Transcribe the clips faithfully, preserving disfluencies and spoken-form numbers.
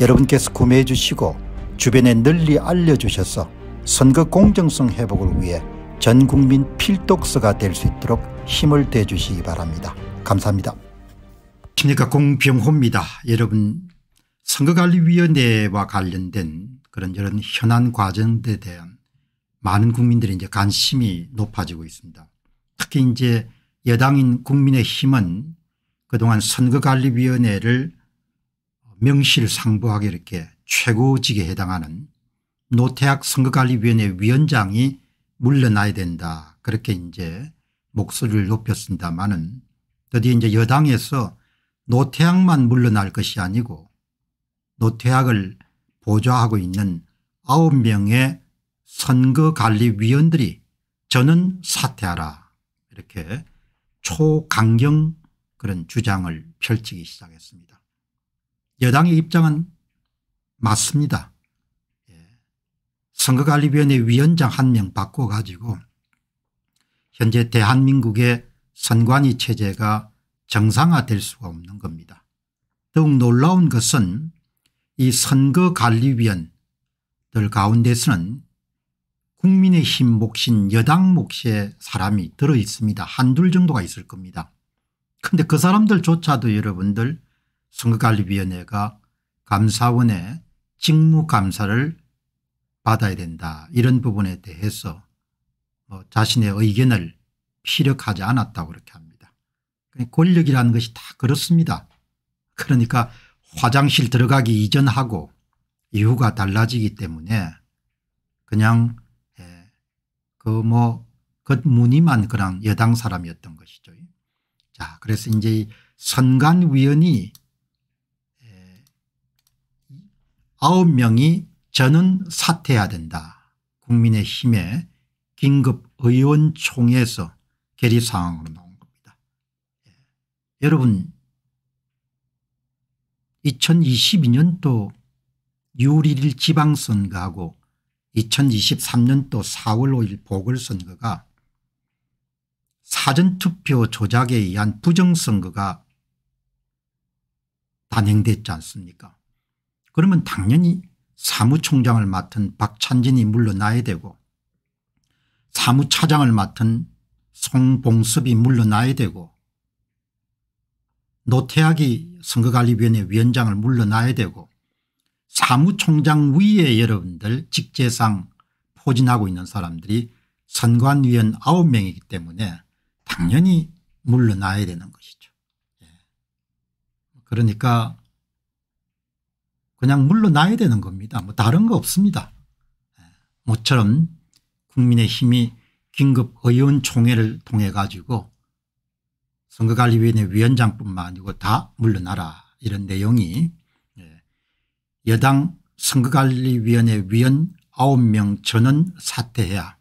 여러분께서 구매해 주시고 주변에 널리 알려주셔서 선거 공정성 회복을 위해 전국민 필독서가 될 수 있도록 힘을 대 주시기 바랍니다. 감사합니다. 안녕하십니까, 공병호입니다. 여러분, 선거관리위원회와 관련된 그런 이런 현안 과정에 대한 많은 국민들의 이제 관심이 높아지고 있습니다. 특히 이제 여당인 국민의힘은 그동안 선거관리위원회를 명실상부하게 이렇게 최고직에 해당하는 노태악 선거관리위원회 위원장이 물러나야 된다, 그렇게 이제 목소리를 높였습니다만은 드디어 이제 여당에서 노태악만 물러날 것이 아니고 노태악을 보좌하고 있는 아홉 명의 선거관리위원들이 저는 사퇴하라, 이렇게 초강경 그런 주장을 펼치기 시작했습니다. 여당의 입장은 맞습니다. 예. 선거관리위원회 위원장 한 명 바꿔가지고 현재 대한민국의 선관위 체제가 정상화될 수가 없는 겁니다. 더욱 놀라운 것은 이 선거관리위원들 가운데서는 국민의힘 몫인 여당 몫의 사람이 들어있습니다. 한둘 정도가 있을 겁니다. 그런데 그 사람들조차도 여러분들 선거관리위원회가 감사원의 직무감사를 받아야 된다, 이런 부분에 대해서 뭐 자신의 의견을 피력하지 않았다고 그렇게 합니다. 권력이라는 것이 다 그렇습니다. 그러니까 화장실 들어가기 이전하고 이후가 달라지기 때문에 그냥 그 뭐 겉무늬만 그냥 여당 사람이었던 것이죠. 자, 그래서 이제 선관위원이 아홉 명이 저는 사퇴해야 된다, 국민의힘의 긴급의원총회에서 결의사항으로 나온 겁니다. 예. 여러분, 이천이십이 년도 유월 일일 지방선거하고 이천이십삼 년도 사월 오일 보궐선거가 사전투표 조작에 의한 부정선거가 단행됐지 않습니까? 그러면 당연히 사무총장을 맡은 박찬진이 물러나야 되고 사무차장을 맡은 송봉섭이 물러나야 되고 노태악이 선거관리위원회 위원장을 물러나야 되고 사무총장 위에 여러분들 직제상 포진하고 있는 사람들이 선관위원 아홉 명이기 때문에 당연히 물러나야 되는 것이죠. 그러니까 그냥 물러나야 되는 겁니다. 뭐 다른 거 없습니다. 모처럼 국민의힘이 긴급의원총회를 통해 가지고 선거관리위원회 위원장뿐만 아니고 다 물러나라, 이런 내용이 여당 선거관리위원회 위원 아홉 명 전원 사퇴해야,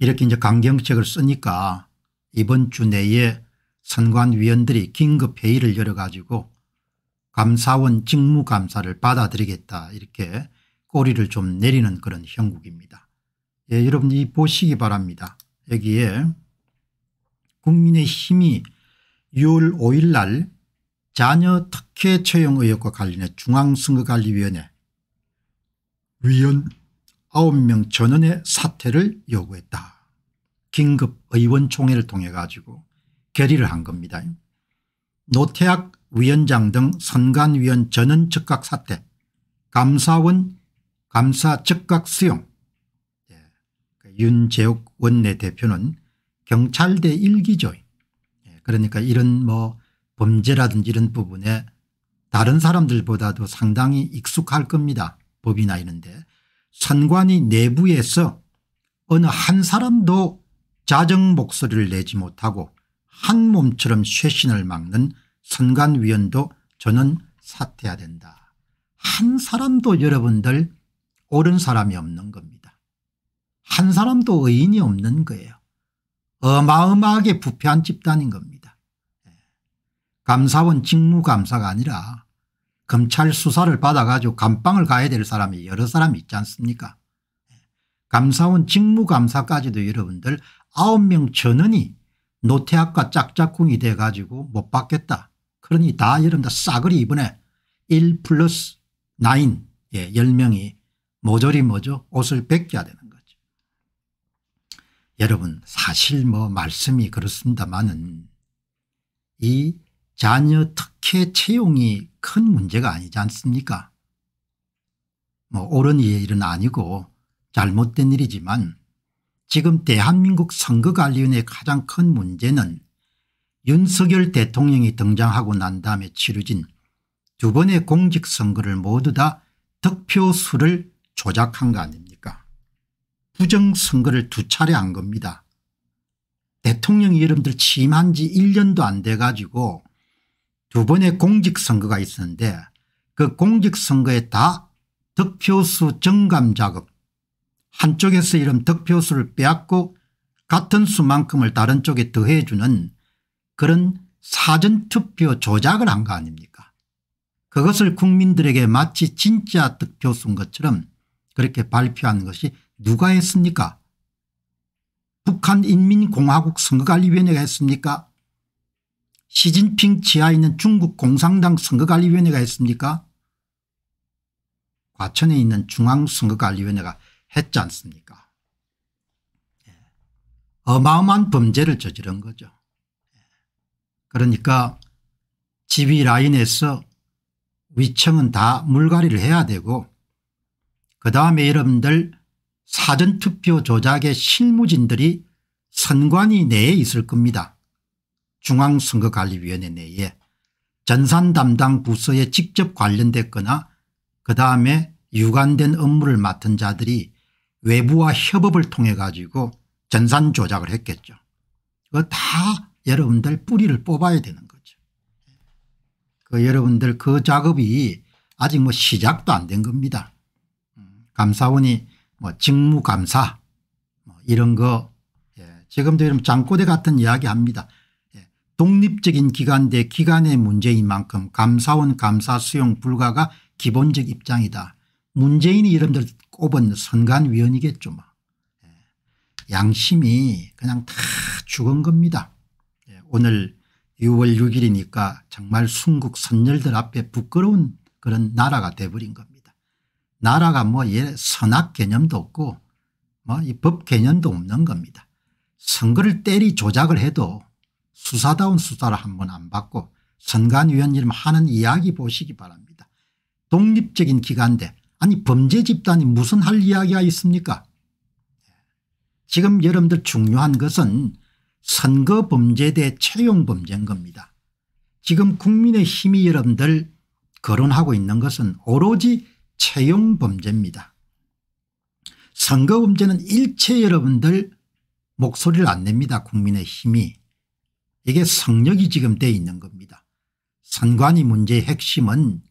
이렇게 이제 강경책을 쓰니까 이번 주 내에 선관위원들이 긴급회의를 열어 가지고 감사원 직무감사를 받아들이겠다, 이렇게 꼬리를 좀 내리는 그런 형국입니다. 예, 여러분 이 보시기 바랍니다. 여기에 국민의힘이 유월 오일 날 자녀 특혜 채용 의혹과 관련해 중앙선거관리위원회 위원 아홉 명 전원의 사퇴를 요구했다. 긴급의원총회를 통해 가지고 결의를 한 겁니다. 노태악 위원장 등 선관위원 전원 즉각 사퇴, 감사원 감사 즉각 수용. 예. 윤재옥 원내대표는 경찰대 일기죠. 예. 그러니까 이런 뭐 범죄라든지 이런 부분에 다른 사람들보다도 상당히 익숙할 겁니다. 법이나 이런데 선관위 내부에서 어느 한 사람도 자정 목소리를 내지 못하고 한 몸처럼 쇄신을 막는 선관위원도 저는 사퇴해야 된다. 한 사람도 여러분들 옳은 사람이 없는 겁니다. 한 사람도 의인이 없는 거예요. 어마어마하게 부패한 집단인 겁니다. 감사원 직무감사가 아니라 검찰 수사를 받아가지고 감방을 가야 될 사람이 여러 사람이 있지 않습니까? 감사원 직무감사까지도 여러분들 아홉 명 전원이 노태악과 짝짝꿍이 돼가지고 못 받겠다. 그러니 다 여러분들 싸그리 이번에 일 플러스 구, 예, 열 명이 모조리 뭐죠? 옷을 벗겨야 되는 거죠. 여러분 사실 뭐 말씀이 그렇습니다만은 이 자녀 특혜 채용이 큰 문제가 아니지 않습니까? 뭐 옳은 일은 아니고 잘못된 일이지만 지금 대한민국 선거관리위원회의 가장 큰 문제는 윤석열 대통령이 등장하고 난 다음에 치러진 두 번의 공직선거를 모두 다 득표수를 조작한 거 아닙니까? 부정선거를 두 차례 한 겁니다. 대통령이 여러분들 취임한 지 일 년도 안 돼 가지고 두 번의 공직선거가 있었는데 그 공직선거에 다 득표수 정감 작업, 한쪽에서 이런 득표수를 빼앗고 같은 수만큼을 다른 쪽에 더해주는 그런 사전투표 조작을 한 거 아닙니까? 그것을 국민들에게 마치 진짜 득표수인 것처럼 그렇게 발표한 것이 누가 했습니까? 북한인민공화국 선거관리위원회가 했습니까? 시진핑 지하에 있는 중국 공산당 선거관리위원회가 했습니까? 과천에 있는 중앙선거관리위원회가 했지 않습니까? 어마어마한 범죄를 저지른 거죠. 그러니까 지휘 라인에서 위층은 다 물갈이를 해야 되고 그다음에 여러분들 사전투표 조작의 실무진들이 선관위 내에 있을 겁니다. 중앙선거관리위원회 내에 전산 담당 부서에 직접 관련됐거나 그다음에 유관된 업무를 맡은 자들이 외부와 협업을 통해 가지고 전산 조작을 했겠죠. 그거 다 여러분들 뿌리를 뽑아야 되는 거죠. 그 여러분들 그 작업이 아직 뭐 시작도 안 된 겁니다. 감사원이 뭐 직무감사 뭐 이런 거 예, 지금도 여러분 장꼬대 같은 이야기 합니다. 예, 독립적인 기관대 기관의 문제인 만큼 감사원 감사 수용 불가가 기본적 입장이다. 문재인이 여러분들 꼽은 선관위원이겠죠. 뭐. 예, 양심이 그냥 다 죽은 겁니다. 오늘 유월 육일이니까 정말 순국 선열들 앞에 부끄러운 그런 나라가 돼버린 겁니다. 나라가 뭐 예, 선악 개념도 없고 뭐 이 법 개념도 없는 겁니다. 선거를 때리 조작을 해도 수사다운 수사를 한 번 안 받고 선관위원님 하는 이야기 보시기 바랍니다. 독립적인 기관대 아니 범죄 집단이 무슨 할 이야기가 있습니까? 지금 여러분들 중요한 것은 선거범죄대 채용범죄인 겁니다. 지금 국민의힘이 여러분들 거론하고 있는 것은 오로지 채용범죄입니다. 선거범죄는 일체 여러분들 목소리를 안 냅니다. 국민의힘이. 이게 성역이 지금 돼 있는 겁니다. 선관위 문제의 핵심은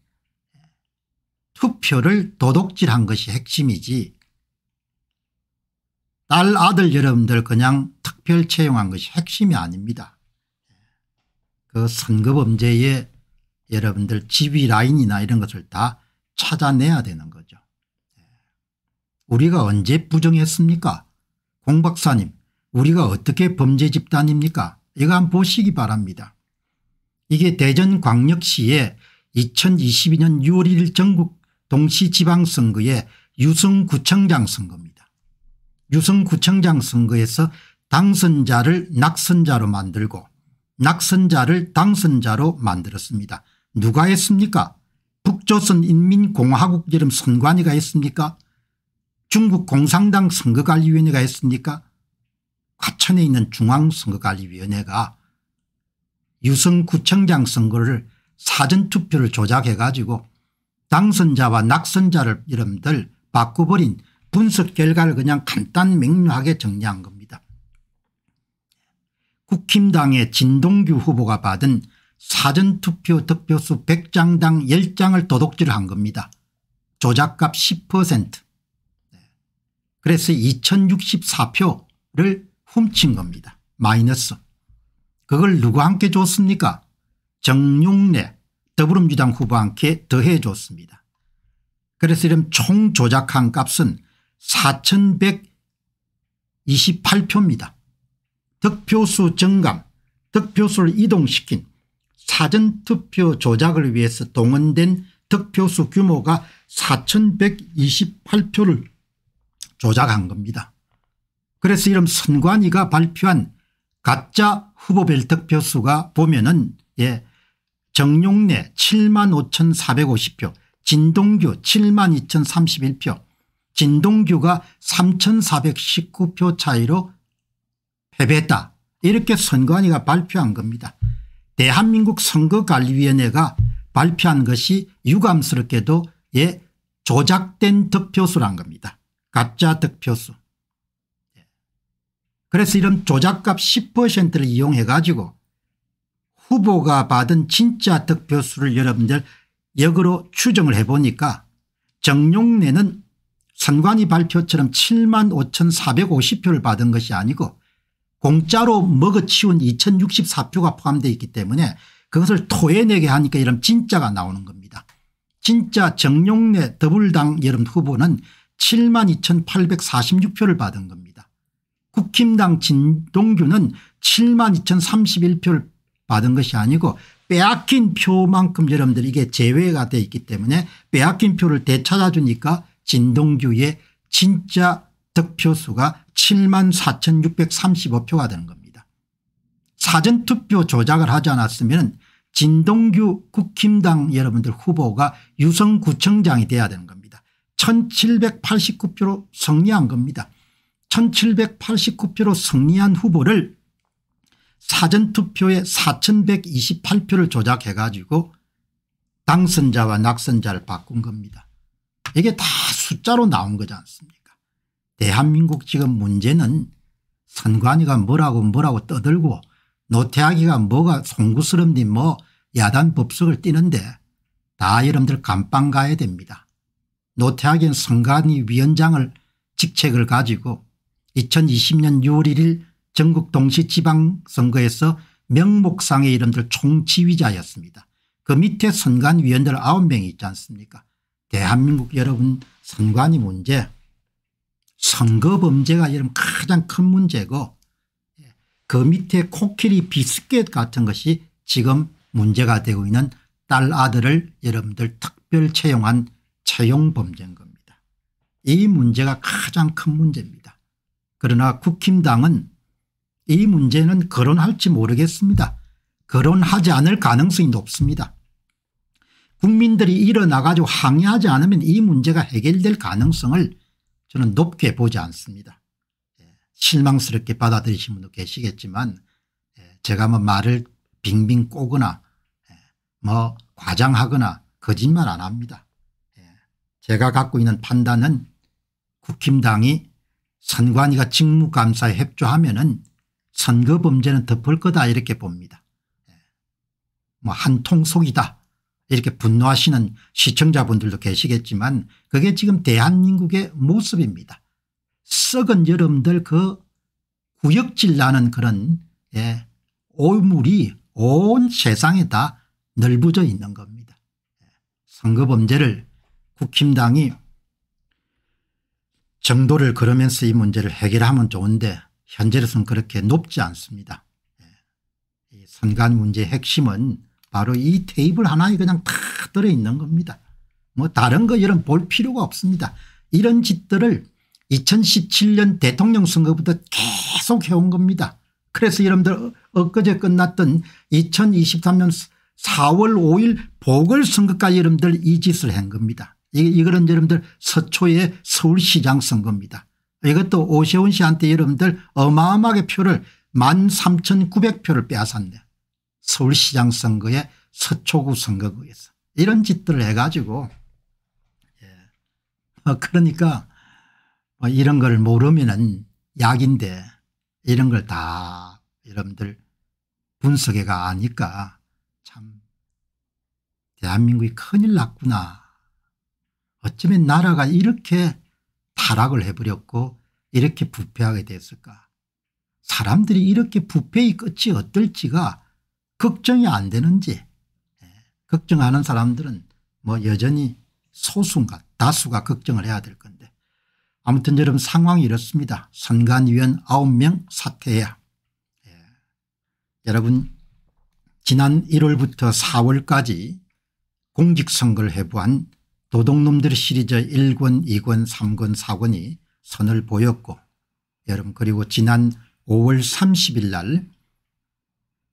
투표를 도둑질한 것이 핵심이지 딸 아들 여러분들 그냥 특별 채용한 것이 핵심이 아닙니다. 그 선거범죄에 여러분들 지휘 라인이나 이런 것을 다 찾아내야 되는 거죠. 우리가 언제 부정했습니까? 공 박사님 우리가 어떻게 범죄 집단입니까? 이거 한번 보시기 바랍니다. 이게 대전광역시에 이천이십이년 유월 일일 전국 동시지방선거의 유성구청장 선거입니다. 유성구청장 선거에서 당선자를 낙선자로 만들고 낙선자를 당선자로 만들었습니다. 누가 했습니까? 북조선인민공화국 이름 선관위가 했습니까? 중국 공산당 선거관리위원회가 했습니까? 과천에 있는 중앙선거관리위원회가 유성구청장 선거를 사전투표를 조작해 가지고 당선자와 낙선자를 이름들 바꿔버린 분석 결과를 그냥 간단 명료하게 정리한 겁니다. 국힘당의 진동규 후보가 받은 사전투표 득표수 백 장당 십 장을 도둑질한 겁니다. 조작값 십 퍼센트. 그래서 이천육십사 표를 훔친 겁니다. 마이너스. 그걸 누구와 함께 줬습니까? 정용래 더불어민주당 후보와 함께 더해 줬습니다. 그래서 이런 총 조작한 값은 사천백이십팔 표입니다. 득표수 증감, 득표수를 이동시킨 사전투표 조작을 위해서 동원된 득표수 규모가 사천백이십팔 표를 조작한 겁니다. 그래서 이런 선관위가 발표한 가짜 후보별 득표수가 보면은 예, 정용래 칠만 오천사백오십 표, 진동규 칠만 이천삼십일 표, 진동규가 삼천사백십구 표 차이로 패배했다. 이렇게 선관위가 발표한 겁니다. 대한민국 선거관리위원회가 발표한 것이 유감스럽게도 예, 조작된 득표수란 겁니다. 가짜 득표수. 그래서 이런 조작값 십 퍼센트를 이용해 가지고 후보가 받은 진짜 득표수를 여러분들 역으로 추정을 해보니까 정용래는 선관위 발표처럼 칠만 오천사백오십 표를 받은 것이 아니고 공짜로 먹어치운 이천육십사 표가 포함되어 있기 때문에 그것을 토해내게 하니까 이런 진짜가 나오는 겁니다. 진짜 정용래 더불당 여름 후보는 칠만 이천팔백사십육 표를 받은 겁니다. 국힘당 진동규는 칠만 이천삼십일 표를 받은 것이 아니고 빼앗긴 표만큼 여러분들 이게 제외가 되어 있기 때문에 빼앗긴 표를 되찾아주니까 진동규의 진짜 득표수가 칠만 사천육백삼십오 표가 되는 겁니다. 사전투표 조작을 하지 않았으면 진동규 국힘당 여러분들 후보가 유성구청장이 돼야 되는 겁니다. 천칠백팔십구 표로 승리한 겁니다. 천칠백팔십구 표로 승리한 후보를 사전투표에 사천백이십팔 표를 조작해 가지고 당선자와 낙선자를 바꾼 겁니다. 이게 다 숫자로 나온 거지 않습니까? 대한민국 지금 문제는 선관위가 뭐라고 뭐라고 떠들고 노태악이가 뭐가 송구스럽니 뭐 야단 법석을 띄는데 다 여러분들 감방 가야 됩니다. 노태악은 선관위 위원장을 직책을 가지고 이천이십 년 유월 일 일 전국 동시지방선거에서 명목상의 이름들 총지휘자였습니다. 그 밑에 선관위원들 아홉 명이 있지 않습니까? 대한민국 여러분 선관위 문제, 선거범죄가 여러분 가장 큰 문제고 그 밑에 코끼리 비스켓 같은 것이 지금 문제가 되고 있는 딸 아들을 여러분들 특별 채용한 채용범죄인 겁니다. 이 문제가 가장 큰 문제입니다. 그러나 국힘당은 이 문제는 거론할지 모르겠습니다. 거론하지 않을 가능성이 높습니다. 국민들이 일어나 가지고 항의하지 않으면 이 문제가 해결될 가능성을 저는 높게 보지 않습니다. 실망스럽게 받아들이신 분도 계시겠지만 제가 뭐 말을 빙빙 꼬거나 뭐 과장하거나 거짓말 안 합니다. 제가 갖고 있는 판단은 국힘당이 선관위가 직무감사에 협조하면은 선거범죄는 덮을 거다 이렇게 봅니다. 뭐 한통속이다 이렇게 분노하시는 시청자분들도 계시겠지만 그게 지금 대한민국의 모습입니다. 썩은 여러분들 그 구역질 나는 그런 예, 오물이 온 세상에 다 널브져 있는 겁니다. 선거범죄를 국힘당이 정도를 걸으면서 이 문제를 해결하면 좋은데 현재로서는 그렇게 높지 않습니다. 예. 선관 문제의 핵심은 바로 이 테이블 하나에 그냥 다 들어있는 겁니다. 뭐 다른 거 이런 볼 필요가 없습니다. 이런 짓들을 이천십칠 년 대통령 선거부터 계속 해온 겁니다. 그래서 여러분들 엊그제 끝났던 이천이십삼 년 사월 오 일 보궐선거까지 여러분들 이 짓을 한 겁니다. 이거는 여러분들 서초의 서울시장 선거입니다. 이것도 오세훈 씨한테 여러분들 어마어마하게 표를 만 삼천구백 표를 빼앗았네요. 서울시장 선거에 서초구 선거구에서. 이런 짓들을 해가지고 예. 그러니까 뭐 이런 걸 모르면은 약인데 이런 걸 다 여러분들 분석해가 아니까 참 대한민국이 큰일 났구나. 언제쯤에 나라가 이렇게 타락을 해버렸고 이렇게 부패하게 됐을까. 사람들이 이렇게 부패의 끝이 어떨지가 걱정이 안 되는지, 걱정하는 사람들은 뭐 여전히 소수인가 다수가 걱정을 해야 될 건데, 아무튼 여러분 상황이 이렇습니다. 선관위원 아홉 명 사퇴해야. 예. 여러분 지난 일월부터 사월까지 공직선거를 해부한 도둑놈들 시리즈 일 권 이 권 삼 권 사 권이 선을 보였고, 여러분 그리고 지난 오월 삼십일 날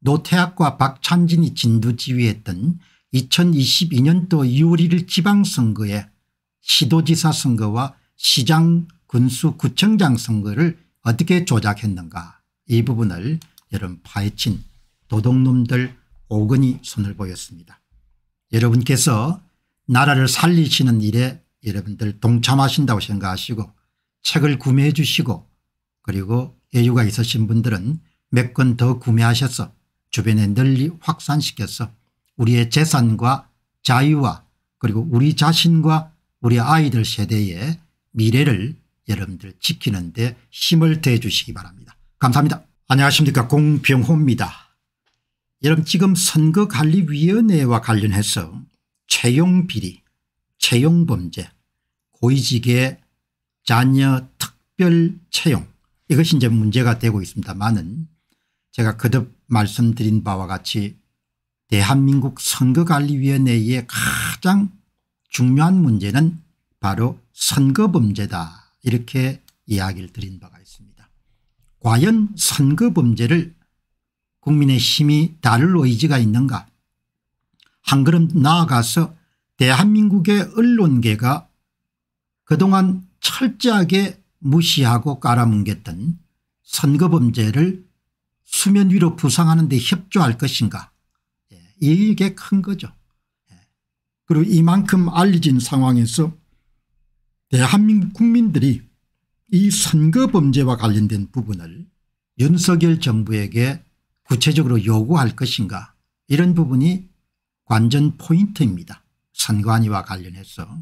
노태악과 박찬진이 진두지휘했던 이천이십이 년도 유월 일일 지방선거에 시도지사 선거와 시장 군수 구청장 선거를 어떻게 조작했는가, 이 부분을 여러분 파헤친 도둑놈들 오근이 손을 보였습니다. 여러분께서 나라를 살리시는 일에 여러분들 동참하신다고 생각하시고 책을 구매해 주시고, 그리고 여유가 있으신 분들은 몇 권 더 구매하셔서 주변에 널리 확산시켜서 우리의 재산과 자유와 그리고 우리 자신과 우리 아이들 세대의 미래를 여러분들 지키는 데 힘을 대해 주시기 바랍니다. 감사합니다. 안녕하십니까, 공병호입니다. 여러분 지금 선거관리위원회와 관련해서 채용비리, 채용범죄, 고위직의 자녀 특별채용, 이것이 이제 문제가 되고 있습니다만은, 제가 거듭 말씀드린 바와 같이 대한민국 선거관리위원회의 가장 중요한 문제는 바로 선거범죄다, 이렇게 이야기를 드린 바가 있습니다. 과연 선거범죄를 국민의힘이 다룰 의지가 있는가. 한 걸음 나아가서 대한민국의 언론계가 그동안 철저하게 무시하고 깔아뭉갰던 선거범죄를 수면 위로 부상하는 데 협조할 것인가. 이게 큰 거죠. 그리고 이만큼 알려진 상황에서 대한민국 국민들이 이 선거범죄와 관련된 부분을 윤석열 정부에게 구체적으로 요구할 것인가, 이런 부분이 관전 포인트입니다. 선관위와 관련해서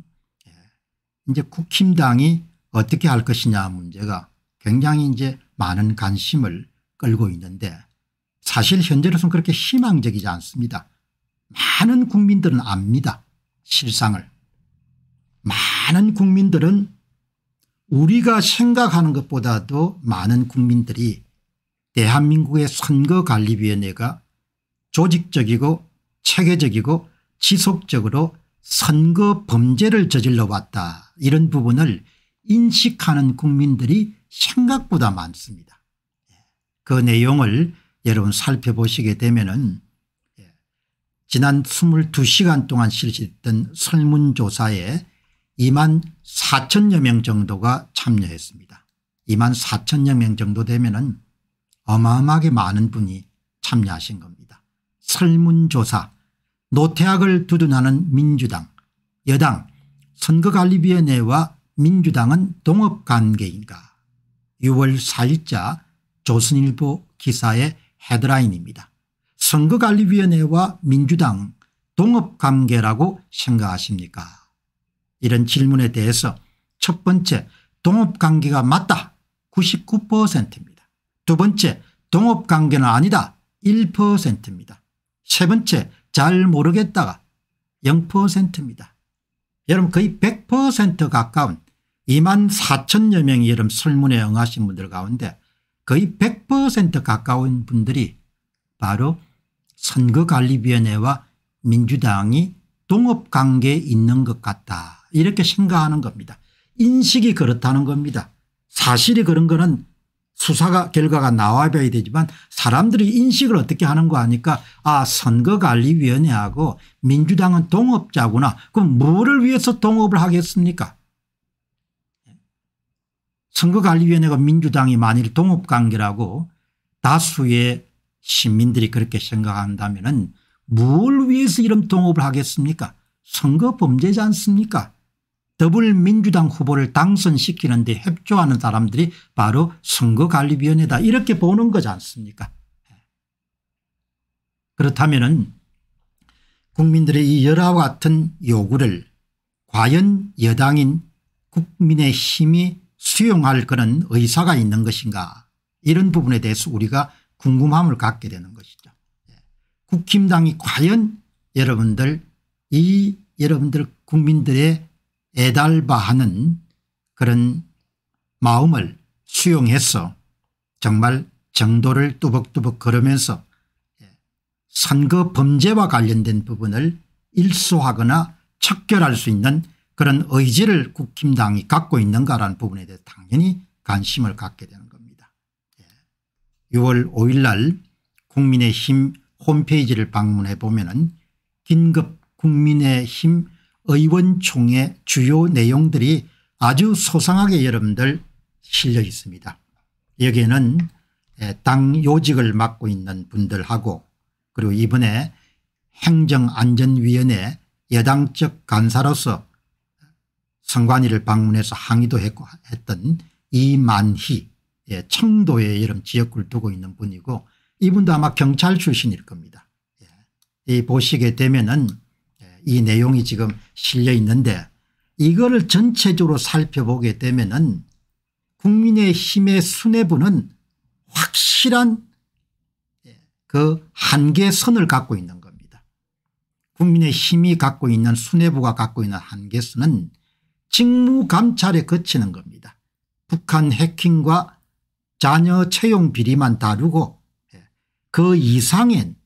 이제 국힘당이 어떻게 할 것이냐 문제가 굉장히 이제 많은 관심을 끌고 있는데, 사실 현재로서는 그렇게 희망적이지 않습니다. 많은 국민들은 압니다. 실상을. 많은 국민들은 우리가 생각하는 것보다도 많은 국민들이 대한민국의 선거관리위원회가 조직적이고 체계적이고 지속적으로 선거 범죄를 저질러 왔다, 이런 부분을 인식하는 국민들이 생각보다 많습니다. 그 내용을 여러분 살펴보시게 되면은, 지난 이십이 시간 동안 실시했던 설문조사에 이만 사천여 명 정도가 참여했습니다. 이만 사천여 명 정도 되면은 어마어마하게 많은 분이 참여하신 겁니다. 설문조사, 노태악을 두둔하는 민주당, 여당, 선거관리위원회와 민주당은 동업관계인가, 유월 사일자 조선일보 기사의 헤드라인입니다. 선거관리위원회와 민주당 동업관계라고 생각하십니까? 이런 질문에 대해서 첫 번째, 동업관계가 맞다, 구십구 퍼센트입니다. 두 번째, 동업관계는 아니다, 일 퍼센트입니다. 세 번째, 잘 모르겠다가 영 퍼센트입니다. 여러분 거의 백 퍼센트 가까운 이만 사천여 명이 여러분 설문에 응하신 분들 가운데 거의 백 퍼센트 가까운 분들이 바로 선거관리위원회와 민주당이 동업관계에 있는 것 같다, 이렇게 생각하는 겁니다. 인식이 그렇다는 겁니다. 사실이 그런 거는 수사가 결과가 나와봐야 되지만, 사람들이 인식을 어떻게 하는 거 아니까, 아 선거관리위원회하고 민주당은 동업자구나. 그럼 뭐를 위해서 동업을 하겠습니까? 선거관리위원회가 민주당이 만일 동업관계라고 다수의 시민들이 그렇게 생각한다면 뭘 위해서 이런 동업을 하겠습니까? 선거범죄지 않습니까? 더불민주당 후보를 당선시키는 데 협조하는 사람들이 바로 선거관리위원회다, 이렇게 보는 거지 않습니까? 그렇다면 국민들의 이 열화와 같은 요구를 과연 여당인 국민의힘이 수용할 그런 의사가 있는 것인가, 이런 부분에 대해서 우리가 궁금함을 갖게 되는 것이죠. 국힘당이 과연 여러분들 이 여러분들 국민들의 애달바하는 그런 마음을 수용해서 정말 정도를 뚜벅뚜벅 걸으면서 선거 범죄와 관련된 부분을 일소하거나 척결할 수 있는 그런 의지를 국힘당이 갖고 있는가라는 부분에 대해 당연히 관심을 갖게 되는 겁니다. 유월 오일 날 국민의힘 홈페이지를 방문해 보면은 긴급 국민의힘 의원총회 주요 내용들이 아주 소상하게 여러분들 실려 있습니다. 여기에는 당 요직을 맡고 있는 분들하고 그리고 이번에 행정안전위원회 여당적 간사로서 선관위를 방문해서 항의도 했고 했던 이만희, 예, 청도에 여름 지역구를 두고 있는 분이고 이분도 아마 경찰 출신일 겁니다. 예. 이 보시게 되면은 이 내용이 지금 실려 있는데 이거를 전체적으로 살펴보게 되면은 국민의힘의 수뇌부는 확실한 그 한계선을 갖고 있는 겁니다. 국민의힘이 갖고 있는 수뇌부가 갖고 있는 한계선은 직무감찰에 거치는 겁니다. 북한 해킹과 자녀 채용 비리만 다루고 그 이상엔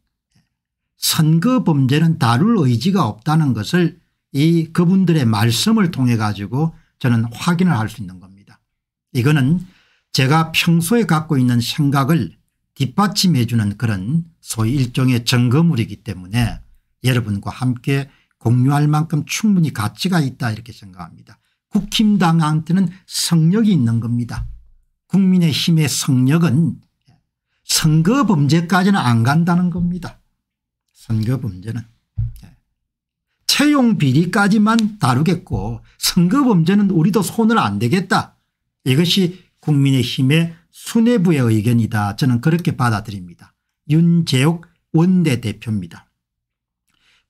선거 범죄는 다룰 의지가 없다는 것을 이 그분들의 말씀을 통해 가지고 저는 확인을 할 수 있는 겁니다. 이거는 제가 평소에 갖고 있는 생각을 뒷받침해 주는 그런 소위 일종의 점검물이기 때문에 여러분과 함께 공유할 만큼 충분히 가치가 있다 이렇게 생각합니다. 국힘당한테는 성역이 있는 겁니다. 국민의힘의 성역은 선거 범죄까지는 안 간다는 겁니다. 선거 범죄는 채용 비리까지만 다루겠고 선거 범죄는 우리도 손을 안 대겠다. 이것이 국민의힘의 수뇌부의 의견이다. 저는 그렇게 받아들입니다. 윤재옥 원내대표입니다.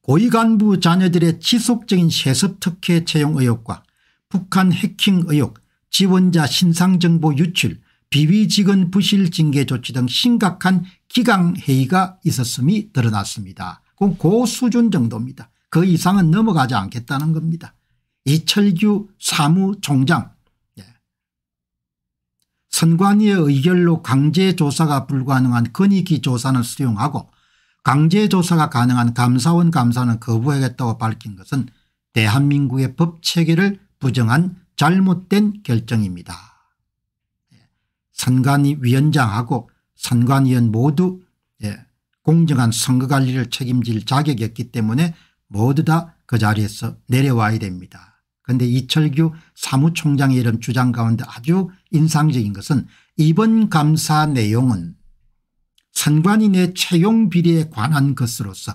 고위간부 자녀들의 지속적인 세습특혜 채용 의혹과 북한 해킹 의혹, 지원자 신상정보 유출, 비위직원 부실 징계 조치 등 심각한 기강회의가 있었음이 드러났습니다. 그, 그 수준 정도입니다. 그 이상은 넘어가지 않겠다는 겁니다. 이철규 사무총장, 예. 선관위의 의결로 강제조사가 불가능한 건의기 조사는 수용하고 강제조사가 가능한 감사원 감사는 거부하겠다고 밝힌 것은 대한민국의 법체계를 부정한 잘못된 결정입니다. 선관위 위원장하고 선관위원 모두 공정한 선거관리를 책임질 자격이 없기 때문에 모두 다 그 자리에서 내려와야 됩니다. 그런데 이철규 사무총장의 이런 주장 가운데 아주 인상적인 것은 이번 감사 내용은 선관인의 채용 비리에 관한 것으로서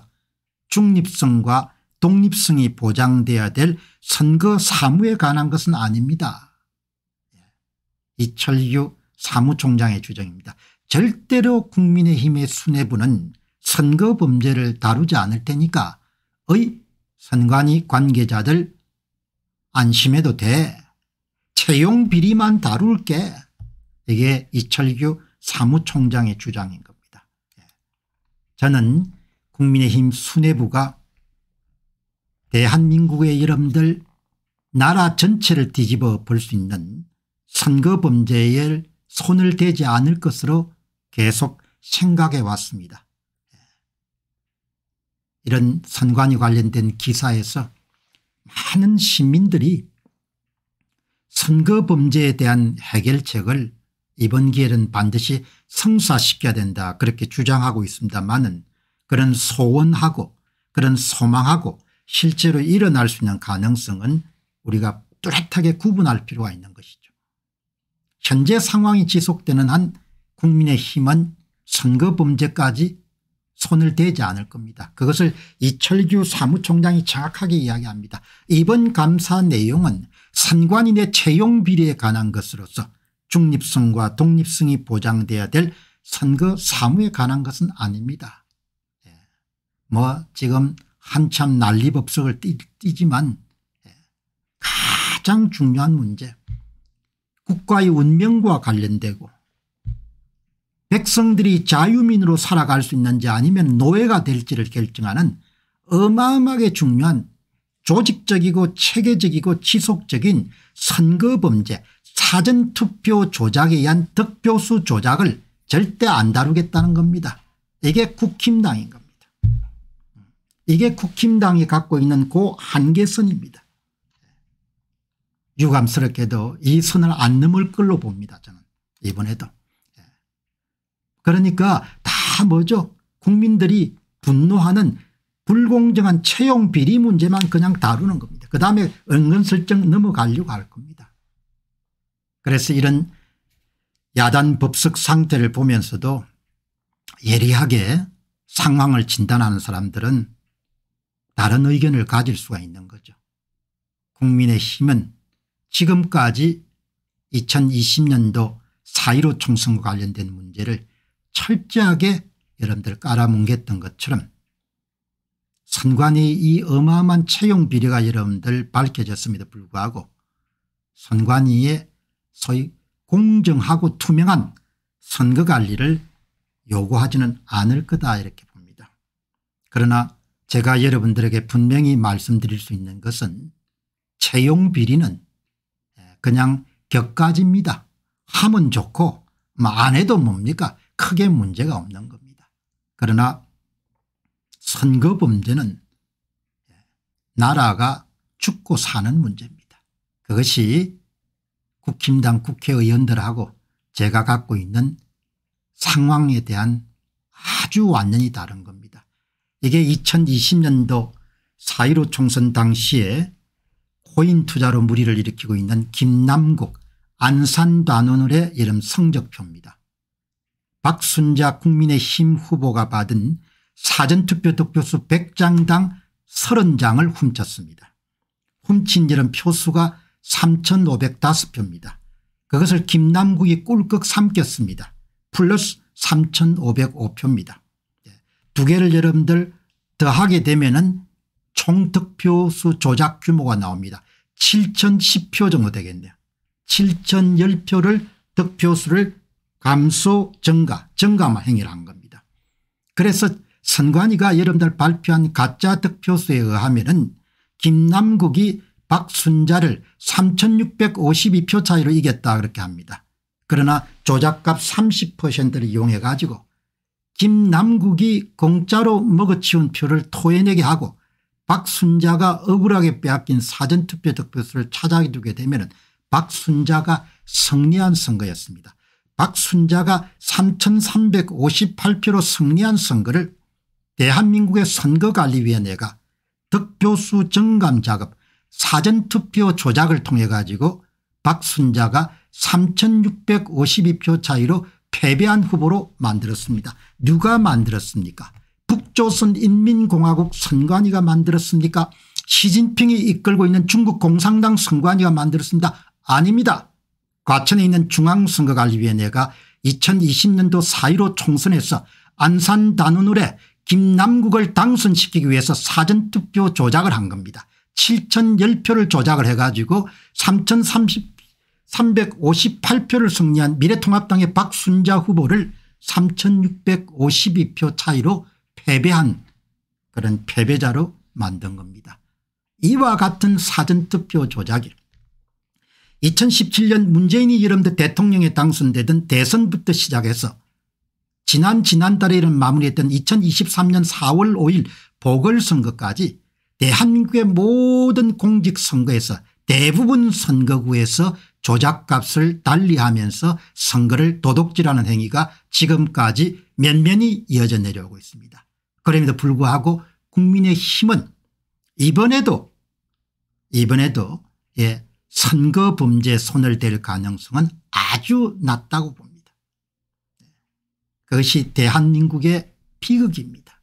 중립성과 독립성이 보장돼야 될 선거 사무에 관한 것은 아닙니다. 이철규 사무총장의 주장입니다. 절대로 국민의힘의 수뇌부는 선거 범죄를 다루지 않을 테니까 의 선관위 관계자들 안심해도 돼. 채용 비리만 다룰게. 이게 이철규 사무총장의 주장인 겁니다. 저는 국민의힘 수뇌부가 대한민국의 여러분들 나라 전체를 뒤집어 볼 수 있는 선거 범죄에 손을 대지 않을 것으로 계속 생각해 왔습니다. 이런 선관위 관련된 기사에서 많은 시민들이 선거 범죄에 대한 해결책을 이번 기회는 반드시 성사시켜야 된다 그렇게 주장하고 있습니다만은 그런 소원하고 그런 소망하고 실제로 일어날 수 있는 가능성은 우리가 뚜렷하게 구분할 필요가 있는 것이죠. 현재 상황이 지속되는 한 국민의힘은 선거 범죄까지 손을 대지 않을 겁니다. 그것을 이철규 사무총장이 정확하게 이야기합니다. 이번 감사 내용은 선관인의 채용 비리에 관한 것으로서 중립성과 독립성이 보장돼야 될 선거 사무에 관한 것은 아닙니다. 예. 뭐 지금 한참 난리법석을 띄, 띄지만 예. 가장 중요한 문제, 국가의 운명과 관련되고 백성들이 자유민으로 살아갈 수 있는지 아니면 노예가 될지를 결정하는 어마어마하게 중요한 조직적이고 체계적이고 지속적인 선거범죄, 사전투표 조작에 의한 득표수 조작을 절대 안 다루겠다는 겁니다. 이게 국힘당인 겁니다. 이게 국힘당이 갖고 있는 그 한계선입니다. 유감스럽게도 이 선을 안 넘을 걸로 봅니다. 저는 이번에도. 그러니까 다 뭐죠? 국민들이 분노하는 불공정한 채용 비리 문제만 그냥 다루는 겁니다. 그다음에 은근슬쩍 넘어가려고 할 겁니다. 그래서 이런 야단 법석 상태를 보면서도 예리하게 상황을 진단하는 사람들은 다른 의견을 가질 수가 있는 거죠. 국민의힘은 지금까지 이천이십 년도 사 일오 총선과 관련된 문제를 철저하게 여러분들 깔아뭉갰던 것처럼 선관위 이 어마어마한 채용 비리가 여러분들 밝혀졌음에도 불구하고 선관위의 소위 공정하고 투명한 선거관리를 요구하지는 않을 거다 이렇게 봅니다. 그러나 제가 여러분들에게 분명히 말씀드릴 수 있는 것은 채용 비리는 그냥 격가지입니다. 하면 좋고 안 해도 뭡니까? 크게 문제가 없는 겁니다. 그러나 선거 범죄는 나라가 죽고 사는 문제입니다. 그것이 국힘당 국회의원들하고 제가 갖고 있는 상황에 대한 아주 완전히 다른 겁니다. 이게 이천이십 년도 사 일오 총선 당시에 코인 투자로 물의를 일으키고 있는 김남국 안산단원을의 이름 성적표입니다. 박순자 국민의힘 후보가 받은 사전투표 득표수 백 장당 삼십 장을 훔쳤습니다. 훔친 이런 표수가 삼천오백오 표입니다. 그것을 김남국이 꿀꺽 삼켰습니다. 플러스 삼천오백오 표입니다. 두 개를 여러분들 더하게 되면은 총 득표수 조작 규모가 나옵니다. 칠천십 표 정도 되겠네요. 칠천십 표를 득표수를 감소 증가 증가만 행위를 한 겁니다. 그래서 선관위가 여러분들 발표한 가짜 득표수에 의하면은 김남국이 박순자를 삼천육백오십이 표 차이로 이겼다 그렇게 합니다. 그러나 조작값 삼십 퍼센트를 이용해 가지고 김남국이 공짜로 먹어치운 표를 토해내게 하고 박순자가 억울하게 빼앗긴 사전투표 득표수를 찾아두게 되면 박순자가 승리한 선거였습니다. 박순자가 삼천삼백오십팔 표로 승리한 선거를 대한민국의 선거관리위원회가 득표수 정감 작업 사전투표 조작을 통해 가지고 박순자가 삼천육백오십이 표 차이로 패배한 후보로 만들었습니다. 누가 만들었습니까? 북조선인민공화국 선관위가 만들었습니까? 시진핑이 이끌고 있는 중국 공산당 선관위가 만들었습니다. 아닙니다. 과천에 있는 중앙선거관리위원회가 이천이십 년도 사 일오 총선에서 안산단원을의 김남국을 당선시키기 위해서 사전투표 조작을 한 겁니다. 칠천십 표를 조작을 해가지고 삼천삼백오십팔 표를 승리한 미래통합당의 박순자 후보를 삼천육백오십이 표 차이로 패배한 그런 패배자로 만든 겁니다. 이와 같은 사전투표 조작이 이천십칠 년 문재인이 여러분들 대통령에 당선되던 대선부터 시작해서 지난 지난달에 이런 마무리했던 이천이십삼 년 사월 오일 보궐선거까지 대한민국의 모든 공직선거에서 대부분 선거구에서 조작값을 달리하면서 선거를 도둑질하는 행위가 지금까지 면면히 이어져 내려오고 있습니다. 그럼에도 불구하고 국민의힘은 이번에도 이번에도 예, 선거 범죄에 손을 댈 가능성은 아주 낮다고 봅니다. 그것이 대한민국의 비극입니다.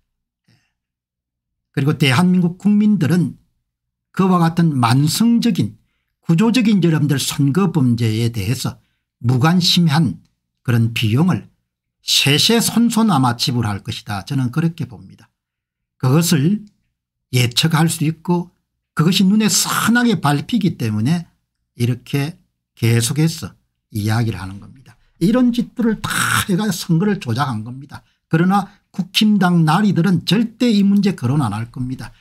그리고 대한민국 국민들은 그와 같은 만성적인 구조적인 여러분들 선거 범죄에 대해서 무관심한 그런 비용을 세세손손 아마 지불할 것이다. 저는 그렇게 봅니다. 그것을 예측할 수 있고 그것이 눈에 선하게 밟히기 때문에 이렇게 계속해서 이야기를 하는 겁니다. 이런 짓들을 다 해가 선거를 조작한 겁니다. 그러나 국힘당 나리들은 절대 이 문제 거론 안 할 겁니다.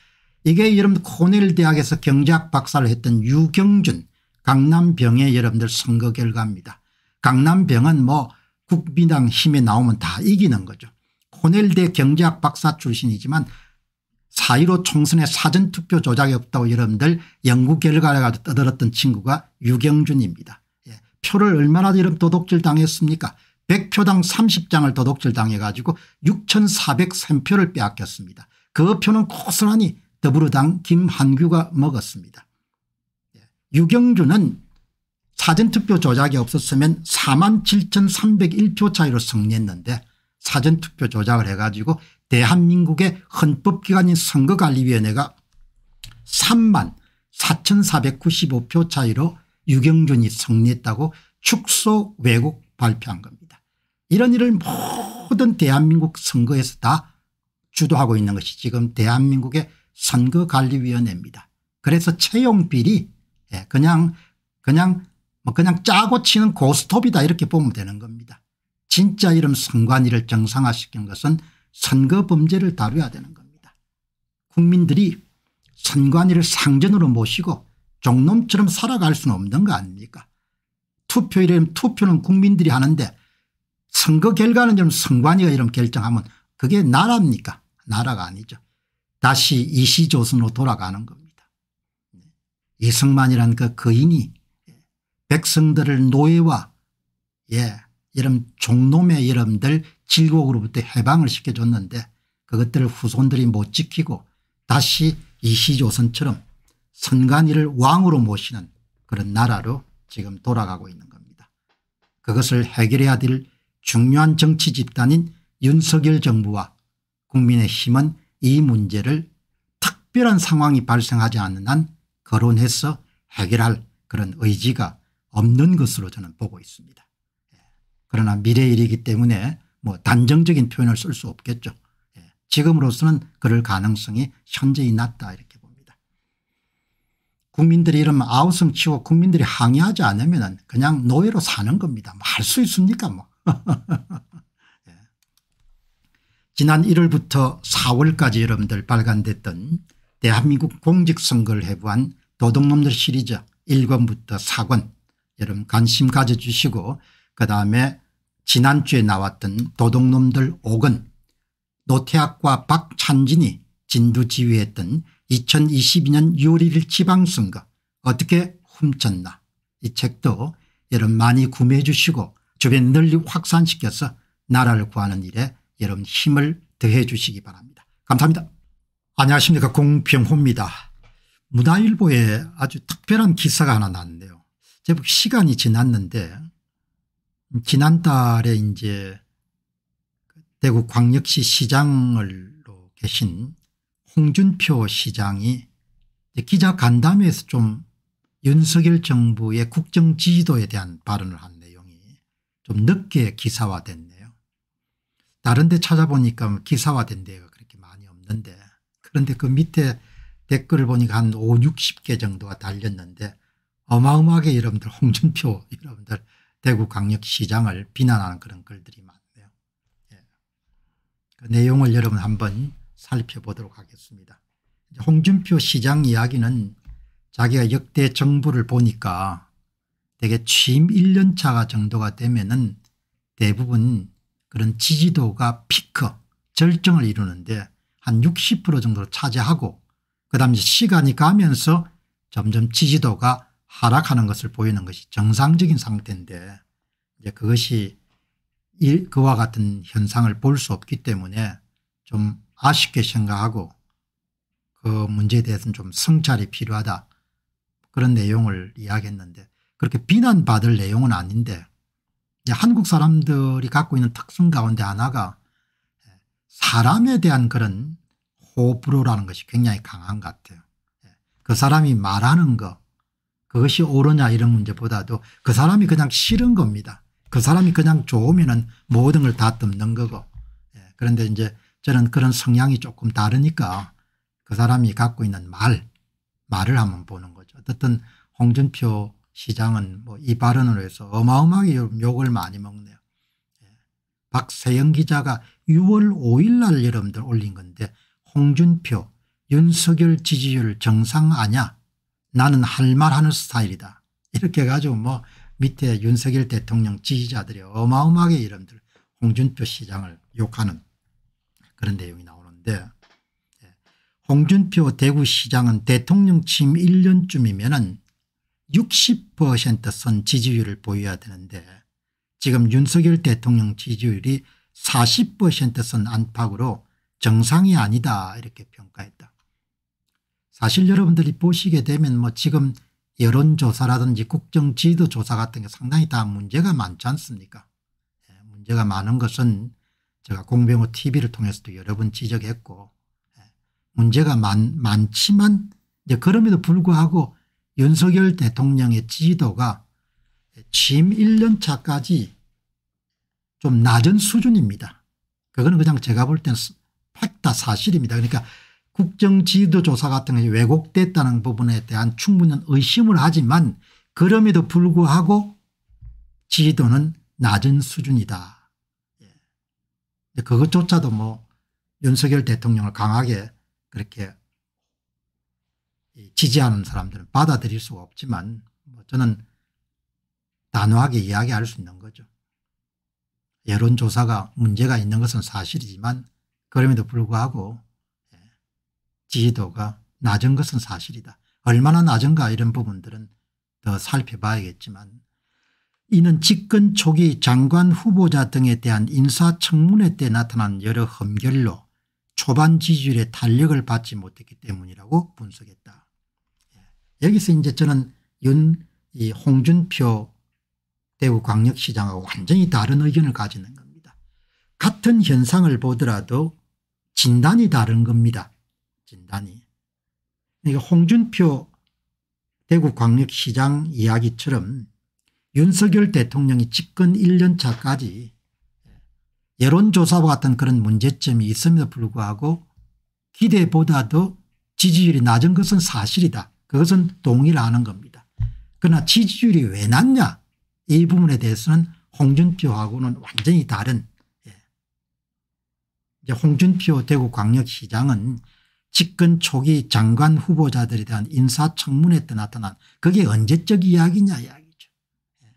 이게 여러분 코넬 대학에서 경제학 박사를 했던 유경준 강남병의 여러분들 선거 결과입니다. 강남병은 뭐 국민당 힘에 나오면 다 이기는 거죠. 코넬대 경제학 박사 출신이지만 사 일오 총선에 사전투표 조작이 없다고 여러분들 연구 결과를 가지고 떠들었던 친구가 유경준입니다. 예. 표를 얼마나 여러분 도둑질 당했습니까? 백 표당 삼십 장을 도둑질 당해 가지고 육천사백삼 표를 빼앗겼습니다. 그 표는 고스란히 더불어당 김한규가 먹었습니다. 예. 유경준은 사전투표 조작이 없었으면 사만 칠천삼백일 표 차이로 승리했는데 사전투표 조작을 해가지고 대한민국의 헌법기관인 선거관리위원회가 삼만 사천사백구십오 표 차이로 유경준이 승리했다고 축소 왜곡 발표한 겁니다. 이런 일을 모든 대한민국 선거에서 다 주도하고 있는 것이 지금 대한민국의 선거관리위원회입니다. 그래서 채용비리 그냥 그냥 뭐 그냥 짜고 치는 고스톱이다 이렇게 보면 되는 겁니다. 진짜 이런 선관위를 정상화시킨 것은 선거 범죄를 다뤄야 되는 겁니다. 국민들이 선관위를 상전으로 모시고 종놈처럼 살아갈 수는 없는 거 아닙니까? 투표일에 투표는 국민들이 하는데 선거 결과는 좀 선관위가 이런 결정하면 그게 나라입니까? 나라가 아니죠. 다시 이시조선으로 돌아가는 겁니다. 이승만이라는 그 거인이 백성들을 노예와 예, 이런 종놈의 여러분들 질곡으로부터 해방을 시켜줬는데 그것들을 후손들이 못 지키고 다시 이시조선처럼 선관위를 왕으로 모시는 그런 나라로 지금 돌아가고 있는 겁니다. 그것을 해결해야 될 중요한 정치 집단인 윤석열 정부와 국민의힘은 이 문제를 특별한 상황이 발생하지 않는 한 거론해서 해결할 그런 의지가 없는 것으로 저는 보고 있습니다. 그러나 미래일이기 때문에 뭐 단정적인 표현을 쓸 수 없겠죠. 지금으로서는 그럴 가능성이 현저히 낮다 이렇게 봅니다. 국민들이 이런 아우성 치고 국민들이 항의하지 않으면 그냥 노예로 사는 겁니다. 뭐 할 수 있습니까 뭐. 지난 일월부터 사월까지 여러분들 발간됐던 대한민국 공직선거를 해부한 도둑놈들 시리즈 일 권부터 사 권 여러분 관심 가져주시고 그다음에 지난주에 나왔던 도둑놈들 오 권 노태악과 박찬진이 진두지휘했던 이천이십이 년 유월 일 일 지방선거 어떻게 훔쳤나 이 책도 여러분 많이 구매해 주시고 주변 널리 확산시켜서 나라를 구하는 일에 여러분 힘을 더해 주시기 바랍니다. 감사합니다. 안녕하십니까 공병호입니다. 문화일보에 아주 특별한 기사가 하나 났네요. 제법 시간이 지났는데 지난달에 이제 대구 광역시 시장을로 계신 홍준표 시장이 기자 간담회에서 좀 윤석열 정부의 국정 지지도에 대한 발언을 한 내용이 좀 늦게 기사화됐네요. 다른 데 찾아보니까 기사화된 데가 그렇게 많이 없는데 그런데 그 밑에 댓글을 보니까 한 오백육십 개 정도가 달렸는데 어마어마하게 여러분들 홍준표 여러분들 대구 광역시장을 비난하는 그런 글들이 많네요. 예. 그 내용을 여러분 한번 살펴보도록 하겠습니다. 홍준표 시장 이야기는 자기가 역대 정부를 보니까 되게 취임 일 년 차가 정도가 되면은 대부분 그런 지지도가 피크 절정을 이루는데 한 육십 퍼센트 정도를 차지하고 그다음에 시간이 가면서 점점 지지도가 하락하는 것을 보이는 것이 정상적인 상태인데 이제 그것이 일, 그와 같은 현상을 볼 수 없기 때문에 좀 아쉽게 생각하고 그 문제에 대해서는 좀 성찰이 필요하다 그런 내용을 이야기했는데 그렇게 비난받을 내용은 아닌데 이제 한국 사람들이 갖고 있는 특성 가운데 하나가 사람에 대한 그런 호불호라는 것이 굉장히 강한 것 같아요. 그 사람이 말하는 거 그것이 옳으냐 이런 문제보다도 그 사람이 그냥 싫은 겁니다. 그 사람이 그냥 좋으면은 모든 걸 다 덮는 거고. 예. 그런데 이제 저는 그런 성향이 조금 다르니까 그 사람이 갖고 있는 말, 말을 한번 보는 거죠. 어쨌든 홍준표 시장은 뭐 이 발언으로 해서 어마어마하게 욕을 많이 먹네요. 예. 박세영 기자가 유월 오일 날 여러분들 올린 건데, 홍준표 윤석열 지지율 정상 아냐, 나는 할 말 하는 스타일이다, 이렇게 해가지고 뭐 밑에 윤석열 대통령 지지자들이 어마어마하게 여러분들 홍준표 시장을 욕하는 그런 내용이 나오는데, 홍준표 대구시장은 대통령 취임 일 년쯤이면 육십 퍼센트 선 지지율을 보여야 되는데 지금 윤석열 대통령 지지율이 사십 퍼센트 선 안팎으로 정상이 아니다, 이렇게 평가했다. 사실 여러분들이 보시게 되면 뭐 지금 여론조사라든지 국정지도조사 같은 게 상당히 다 문제가 많지 않습니까? 문제가 많은 것은 제가 공병호 티비를 통해서도 여러 번 지적했고, 문제가 많, 많지만 이제 그럼에도 불구하고 윤석열 대통령의 지지도가 취임 일 년 차까지 좀 낮은 수준입니다. 그거는 그냥 제가 볼 때는 팩다 사실입니다. 그러니까 국정지도조사 같은 것이 왜곡됐다는 부분에 대한 충분한 의심을 하지만 그럼에도 불구하고 지지도는 낮은 수준이다. 예. 그것조차도 뭐 윤석열 대통령을 강하게 그렇게 지지하는 사람들은 받아들일 수가 없지만 뭐 저는 단호하게 이야기할 수 있는 거죠. 여론조사가 문제가 있는 것은 사실이지만 그럼에도 불구하고 지지도가 낮은 것은 사실이다. 얼마나 낮은가 이런 부분들은 더 살펴봐야겠지만, 이는 집권 초기 장관 후보자 등에 대한 인사청문회 때 나타난 여러 험결로 초반 지지율의 탄력을 받지 못했기 때문이라고 분석했다. 여기서 이제 저는 윤, 이 홍준표 대구광역시장하고 완전히 다른 의견을 가지는 겁니다. 같은 현상을 보더라도 진단이 다른 겁니다. 진단이. 그러니까 홍준표 대구광역시장 이야기처럼 윤석열 대통령이 집권 일 년 차까지 여론조사와 같은 그런 문제점이 있음에도 불구하고 기대보다도 지지율이 낮은 것은 사실이다. 그것은 동의를 하는 겁니다. 그러나 지지율이 왜 낮냐, 이 부분에 대해서는 홍준표하고는 완전히 다른. 예. 이제 홍준표 대구광역시장은 집권 초기 장관 후보자들에 대한 인사청문회 때 나타난 그게 언제적 이야기냐 이야기죠. 예.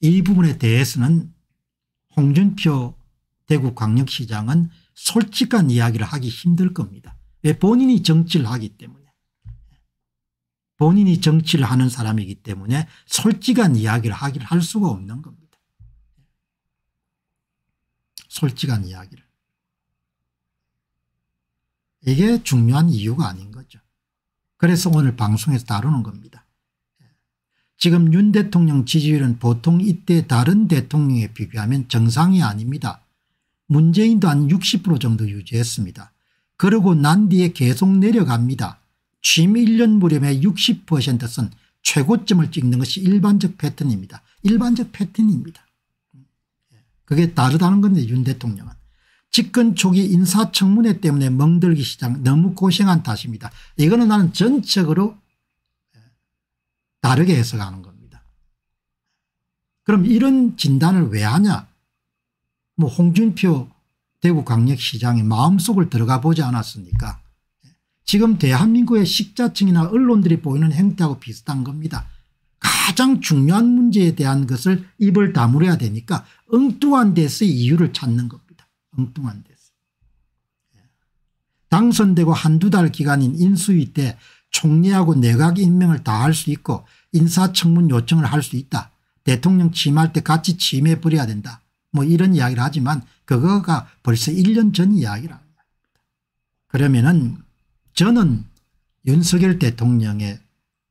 이 부분에 대해서는 홍준표 대구광역시장은 솔직한 이야기를 하기 힘들 겁니다. 왜? 본인이 정치를 하기 때문에. 본인이 정치를 하는 사람이기 때문에 솔직한 이야기를 하기를 할 수가 없는 겁니다. 솔직한 이야기를. 이게 중요한 이유가 아닌 거죠. 그래서 오늘 방송에서 다루는 겁니다. 지금 윤 대통령 지지율은 보통 이때 다른 대통령에 비교하면 정상이 아닙니다. 문재인도 한 육십 퍼센트 정도 유지했습니다. 그러고 난 뒤에 계속 내려갑니다. 취임 일 년 무렵에 육십 퍼센트 선 최고점을 찍는 것이 일반적 패턴입니다. 일반적 패턴입니다. 그게 다르다는 건데, 윤 대통령은. 집권 초기 인사청문회 때문에 멍들기 시장, 너무 고생한 탓입니다. 이거는 나는 전적으로 다르게 해석하는 겁니다. 그럼 이런 진단을 왜 하냐? 뭐 홍준표 대구광역시장의 마음속을 들어가 보지 않았습니까? 지금 대한민국의 식자층이나 언론들이 보이는 행태하고 비슷한 겁니다. 가장 중요한 문제에 대한 것을 입을 다물어야 되니까 엉뚱한 데서 이유를 찾는 겁니다. 엉뚱한 데서. 당선되고 한두 달 기간인 인수위 때 총리하고 내각 임명을 다 할 수 있고 인사청문 요청을 할 수 있다. 대통령 취임할 때 같이 취임해버려야 된다. 뭐 이런 이야기를 하지만 그거가 벌써 일 년 전 이야기라. 그러면은 저는 윤석열 대통령의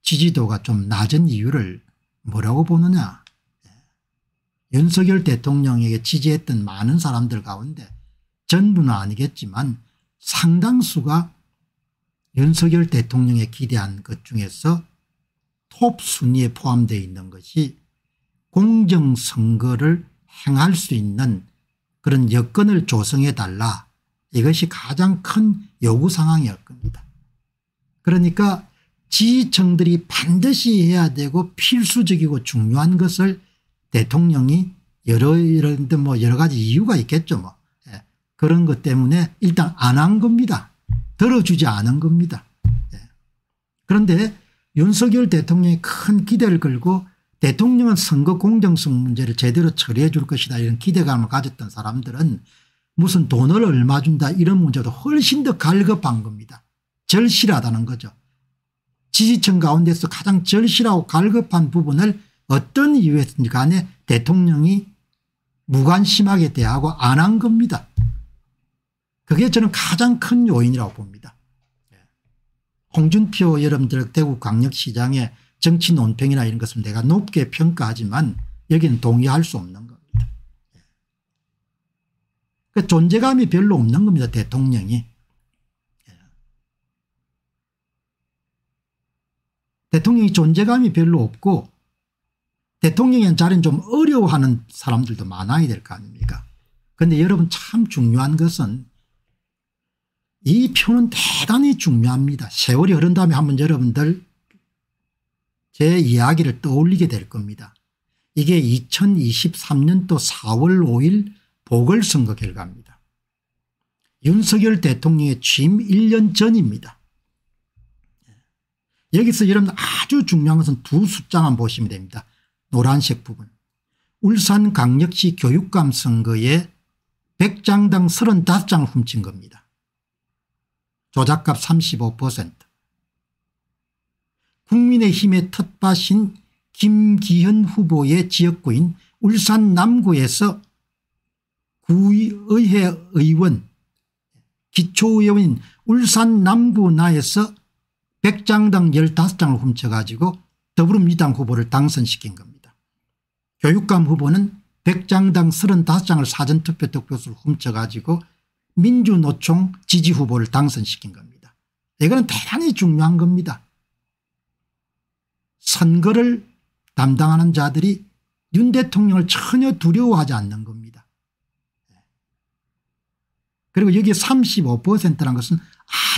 지지도가 좀 낮은 이유를 뭐라고 보느냐. 윤석열 대통령에게 지지했던 많은 사람들 가운데 전부는 아니겠지만 상당수가 윤석열 대통령에 기대한 것 중에서 톱 순위에 포함되어 있는 것이 공정선거를 행할 수 있는 그런 여건을 조성해 달라, 이것이 가장 큰 요구사항이었습니다. 그러니까 지지층들이 반드시 해야 되고 필수적이고 중요한 것을 대통령이 여러, 여러, 뭐 여러 가지 이유가 있겠죠. 뭐. 예. 그런 것 때문에 일단 안 한 겁니다. 들어주지 않은 겁니다. 예. 그런데 윤석열 대통령이 큰 기대를 걸고 대통령은 선거 공정성 문제를 제대로 처리해 줄 것이다 이런 기대감을 가졌던 사람들은 무슨 돈을 얼마 준다 이런 문제도 훨씬 더 갈급한 겁니다. 절실하다는 거죠. 지지층 가운데서 가장 절실하고 갈급한 부분을 어떤 이유였든지 간에 대통령이 무관심하게 대하고 안 한 겁니다. 그게 저는 가장 큰 요인이라고 봅니다. 홍준표 여러분들 대구광역시장의 정치 논평이나 이런 것은 내가 높게 평가하지만 여기는 동의할 수 없는 겁니다. 그 존재감이 별로 없는 겁니다. 대통령이. 대통령이 존재감이 별로 없고 대통령의 자리는 좀 어려워하는 사람들도 많아야 될 거 아닙니까? 그런데 여러분 참 중요한 것은 이 표는 대단히 중요합니다. 세월이 흐른 다음에 한번 여러분들 제 이야기를 떠올리게 될 겁니다. 이게 이천이십삼 년도 사월 오일 보궐선거 결과입니다. 윤석열 대통령의 취임 일 년 전입니다. 여기서 여러분 아주 중요한 것은 두 숫자만 보시면 됩니다. 노란색 부분. 울산광역시 교육감 선거에 백 장당 삼십오 장을 훔친 겁니다. 조작값 삼십오 퍼센트. 국민의힘의 텃밭인 김기현 후보의 지역구인 울산 남구에서 구의회 의원 기초의원인 울산 남구나에서 백 장당 십오 장을 훔쳐가지고 더불어민주당 후보를 당선시킨 겁니다. 교육감 후보는 백 장당 삼십오 장을 사전투표 득표수를 훔쳐가지고 민주노총 지지 후보를 당선시킨 겁니다. 이거는 대단히 중요한 겁니다. 선거를 담당하는 자들이 윤 대통령을 전혀 두려워하지 않는 겁니다. 그리고 여기 삼십오 퍼센트라는 것은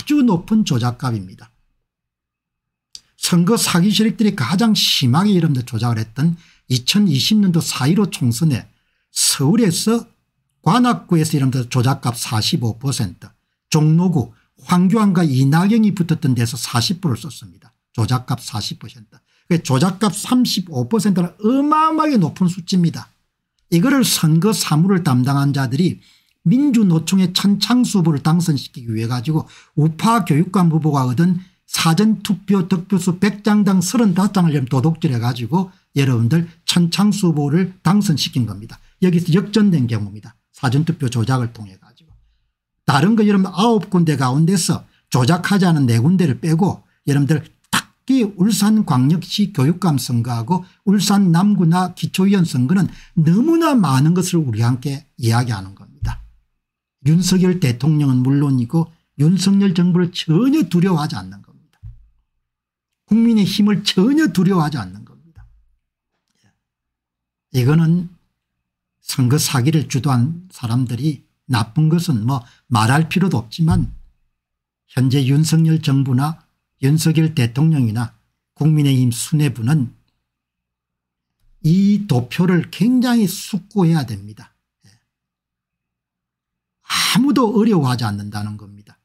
아주 높은 조작값입니다. 선거 사기 세력들이 가장 심하게 여러분들 조작을 했던 이천이십 년도 사 일오 총선에 서울에서 관악구에서 여러분들 조작값 사십오 퍼센트, 종로구 황교안과 이낙연이 붙었던 데서 사십 퍼센트를 썼습니다. 조작값 사십 퍼센트. 조작값 삼십오 퍼센트는 어마어마하게 높은 수치입니다. 이거를 선거 사무를 담당한 자들이 민주노총의 천창수 후보를 당선시키기 위해 가지고 우파 교육감 후보가 얻은 사전투표 득표수 백 장당 삼십오 장을 도둑질해 가지고 여러분들 천창수 후보를 당선시킨 겁니다. 여기서 역전된 경우입니다. 사전투표 조작을 통해 가지고. 다른 거 여러분 아홉 군데 가운데서 조작하지 않은 네 군데를 빼고 여러분들 특히 울산광역시 교육감 선거하고 울산 남구나 기초의원 선거는 너무나 많은 것을 우리와 함께 이야기하는 겁니다. 윤석열 대통령은 물론이고 윤석열 정부를 전혀 두려워하지 않는 겁니다. 국민의 힘을 전혀 두려워하지 않는 겁니다. 이거는 선거 사기를 주도한 사람들이 나쁜 것은 뭐 말할 필요도 없지만 현재 윤석열 정부나 윤석열 대통령이나 국민의힘 수뇌부는 이 도표를 굉장히 숙고해야 됩니다. 아무도 어려워하지 않는다는 겁니다.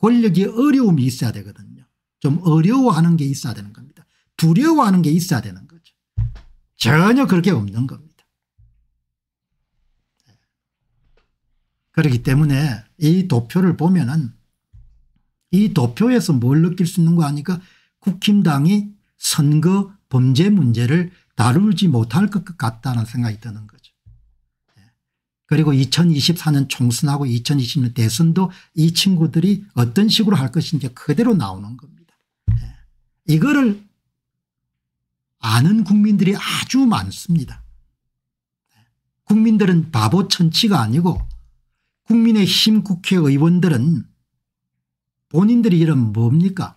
권력이 어려움이 있어야 되거든요. 좀 어려워하는 게 있어야 되는 겁니다. 두려워하는 게 있어야 되는 거죠. 전혀 그렇게 없는 겁니다. 그렇기 때문에 이 도표를 보면은 이 도표에서 뭘 느낄 수 있는 거 아니까 국힘당이 선거 범죄 문제를 다루지 못할 것 같다는 생각이 드는 거죠. 그리고 이천이십사 년 총선하고 이천이십 년 대선도 이 친구들이 어떤 식으로 할 것인지 그대로 나오는 겁니다. 이거를 아는 국민들이 아주 많습니다. 국민들은 바보 천치가 아니고 국민의힘 국회의원들은 본인들이 이런 뭡니까?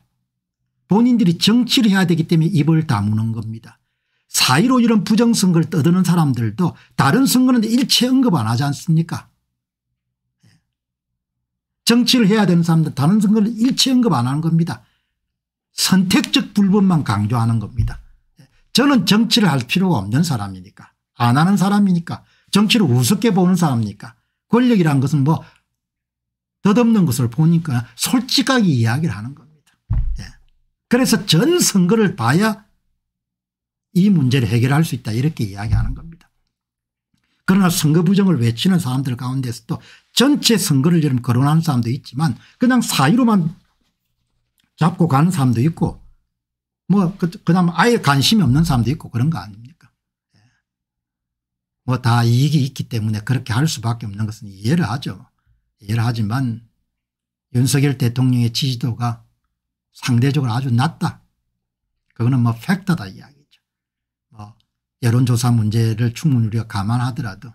본인들이 정치를 해야 되기 때문에 입을 다무는 겁니다. 사 일오 이런 부정선거를 떠드는 사람들도 다른 선거는 일체 언급 안 하지 않습니까? 정치를 해야 되는 사람들 다른 선거는 일체 언급 안 하는 겁니다. 선택적 불법만 강조하는 겁니다. 저는 정치를 할 필요가 없는 사람이니까, 안 하는 사람이니까, 정치를 우습게 보는 사람이니까, 권력이란 것은 뭐 덧없는 것을 보니까 솔직하게 이야기를 하는 겁니다. 예. 그래서 전 선거를 봐야 이 문제를 해결할 수 있다, 이렇게 이야기하는 겁니다. 그러나 선거 부정을 외치는 사람들 가운데서도 전체 선거를 지금 거론하는 사람도 있지만 그냥 사유로만 잡고 가는 사람도 있고 뭐 그다음 아예 관심이 없는 사람도 있고 그런 거 아닙니까? 예. 뭐 다 이익이 있기 때문에 그렇게 할 수밖에 없는 것은 이해를 하죠. 이해를 하지만 윤석열 대통령의 지지도가 상대적으로 아주 낮다. 그거는 뭐 팩트다 이야기죠. 뭐 여론조사 문제를 충분히 우리가 감안하더라도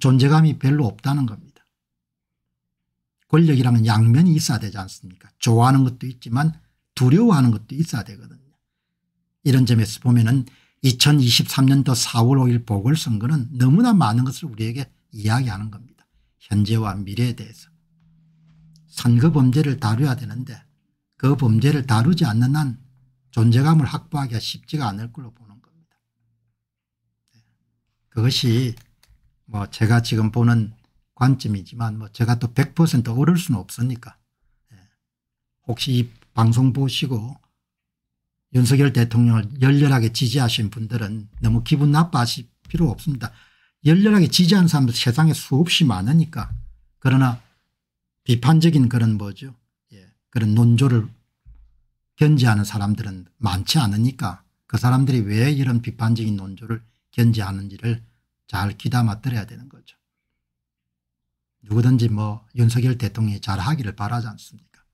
존재감이 별로 없다는 겁니다. 권력이라는 양면이 있어야 되지 않습니까? 좋아하는 것도 있지만 두려워하는 것도 있어야 되거든요. 이런 점에서 보면은 이천이십삼 년도 사월 오일 보궐선거는 너무나 많은 것을 우리에게 이야기하는 겁니다. 현재와 미래에 대해서. 선거 범죄를 다뤄야 되는데 그 범죄를 다루지 않는 한 존재감을 확보하기가 쉽지가 않을 걸로 보는 겁니다. 그것이 뭐 제가 지금 보는 관점이지만 뭐 제가 또 백 퍼센트 옳을 수는 없으니까 혹시 이 방송 보시고 윤석열 대통령을 열렬하게 지지하신 분들은 너무 기분 나빠하실 필요 없습니다. 열렬하게 지지하는 사람들 세상에 수없이 많으니까. 그러나 비판적인 그런 뭐죠. 예. 그런 논조를 견지하는 사람들은 많지 않으니까 그 사람들이 왜 이런 비판적인 논조를 견지하는지를 잘 귀담아 들어야 되는 거죠. 누구든지 뭐 윤석열 대통령이 잘하기를 바라지 않습니까?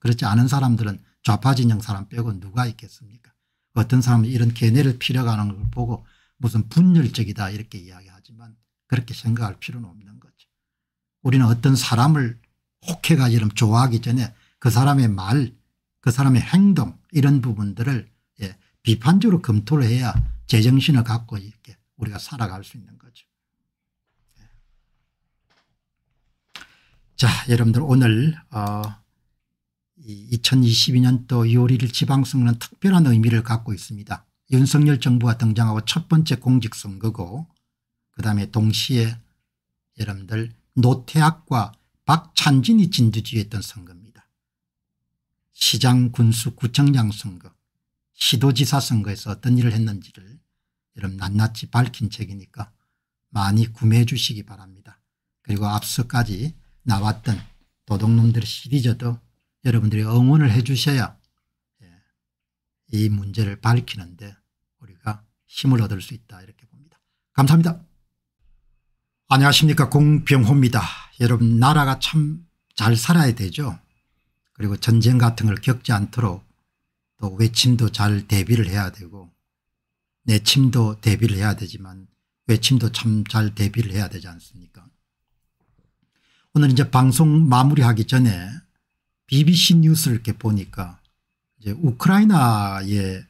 그렇지 않은 사람들은 좌파 진영 사람 빼고 누가 있겠습니까? 어떤 사람은 이런 개내를 피려가는 걸 보고 무슨 분열적이다 이렇게 이야기하지만 그렇게 생각할 필요는 없는 거죠. 우리는 어떤 사람을 혹해가 이런 좋아하기 전에 그 사람의 말, 그 사람의 행동 이런 부분들을 예, 비판적으로 검토를 해야 제정신을 갖고 이렇게 우리가 살아갈 수 있는 거죠. 예. 자, 여러분들 오늘 어, 이 이천이십이 년도 이월 일일 지방선거는 특별한 의미를 갖고 있습니다. 윤석열 정부가 등장하고 첫 번째 공직선거고 그다음에 동시에 여러분들 노태악과 박찬진이 진두지휘했던 선거입니다. 시장, 군수, 구청장 선거, 시도지사 선거에서 어떤 일을 했는지를 여러분 낱낱이 밝힌 책이니까 많이 구매해 주시기 바랍니다. 그리고 앞서까지 나왔던 도둑놈들 시리즈도 여러분들이 응원을 해 주셔야 이 문제를 밝히는데 우리가 힘을 얻을 수 있다 이렇게 봅니다. 감사합니다. 안녕하십니까, 공병호입니다. 여러분 나라가 참 잘 살아야 되죠. 그리고 전쟁 같은 걸 겪지 않도록 또 외침도 잘 대비를 해야 되고 내침도 대비를 해야 되지만 외침도 참 잘 대비를 해야 되지 않습니까? 오늘 이제 방송 마무리하기 전에 비비씨 뉴스를 이렇게 보니까 이제 우크라이나의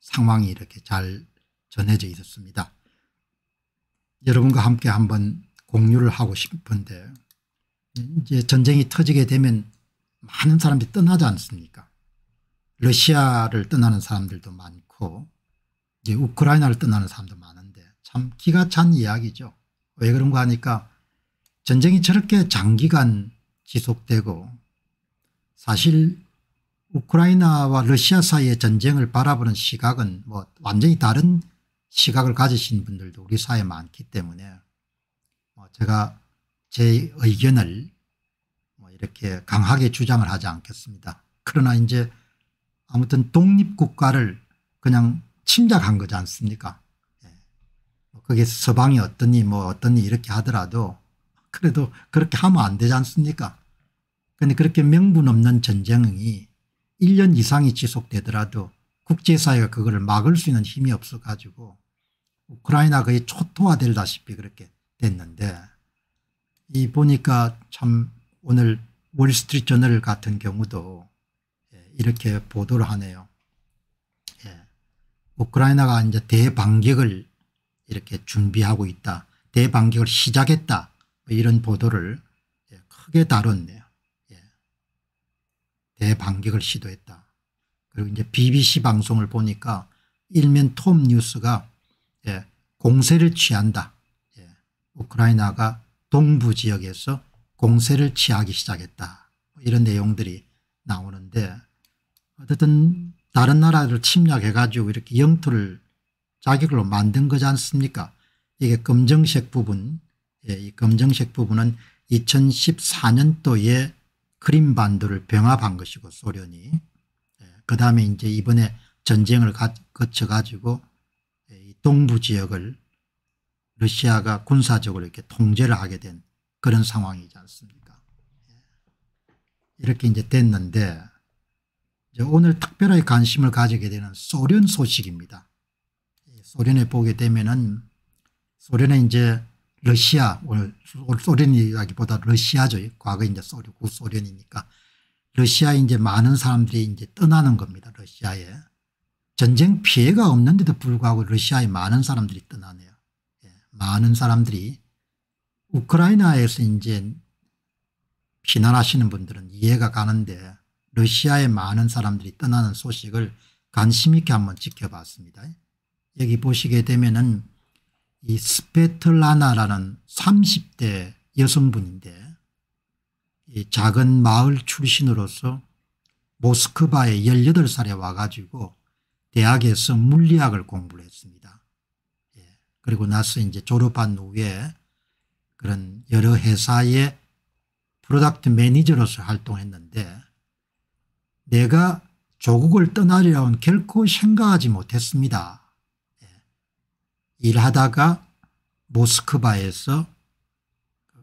상황이 이렇게 잘 전해져 있었습니다. 여러분과 함께 한번 공유를 하고 싶은데 이제 전쟁이 터지게 되면 많은 사람들이 떠나지 않습니까? 러시아를 떠나는 사람들도 많고 이제 우크라이나를 떠나는 사람도 많은데 참 기가 찬 이야기죠. 왜 그런가 하니까 전쟁이 저렇게 장기간 지속되고 사실 우크라이나와 러시아 사이의 전쟁을 바라보는 시각은 뭐 완전히 다른 시각을 가지신 분들도 우리 사회에 많기 때문에 제가 제 의견을 이렇게 강하게 주장을 하지 않겠습니다. 그러나 이제 아무튼 독립국가를 그냥 침략한 거지 않습니까? 그게 서방이 어떠니 뭐 어떠니 이렇게 하더라도 그래도 그렇게 하면 안 되지 않습니까? 그런데 그렇게 명분 없는 전쟁이 일 년 이상이 지속되더라도 국제사회가 그거를 막을 수 있는 힘이 없어 가지고 우크라이나 거의 초토화되다시피 그렇게 됐는데 이 보니까 참 오늘 월스트리트저널 같은 경우도 이렇게 보도를 하네요. 예. 우크라이나가 이제 대반격을 이렇게 준비하고 있다. 대반격을 시작했다. 이런 보도를 크게 다뤘네요. 예. 대반격을 시도했다. 그리고 이제 비비씨 방송을 보니까 일면 톱 뉴스가 예, 공세를 취한다. 예, 우크라이나가 동부 지역에서 공세를 취하기 시작했다. 이런 내용들이 나오는데 어쨌든 다른 나라를 침략해 가지고 이렇게 영토를 자기 걸로 만든 거지 않습니까? 이게 검정색 부분, 예, 이 검정색 부분은 이천십사 년도에 크림반도를 병합한 것이고 소련이 예, 그 다음에 이제 이번에 전쟁을 가, 거쳐 가지고 예, 이 동부 지역을 러시아가 군사적으로 이렇게 통제를 하게 된 그런 상황이지 않습니까? 예. 이렇게 이제 됐는데 이제 오늘 특별하게 관심을 가지게 되는 소련 소식입니다. 예, 소련에 보게 되면은 소련의 이제 러시아, 오늘 소련이라기보다 러시아죠. 과거 이제 소련, 구소련이니까. 러시아에 이제 많은 사람들이 이제 떠나는 겁니다. 러시아에. 전쟁 피해가 없는데도 불구하고 러시아에 많은 사람들이 떠나네요. 예. 많은 사람들이 우크라이나에서 이제 피난하시는 분들은 이해가 가는데 러시아에 많은 사람들이 떠나는 소식을 관심 있게 한번 지켜봤습니다. 여기 보시게 되면은 이 스페틀라나라는 삼십 대 여성분인데 이 작은 마을 출신으로서 모스크바에 열여덟 살에 와가지고 대학에서 물리학을 공부를 했습니다. 예. 그리고 나서 이제 졸업한 후에 그런 여러 회사의 프로덕트 매니저로서 활동했는데 내가 조국을 떠나리라고는 결코 생각하지 못했습니다. 일하다가 모스크바에서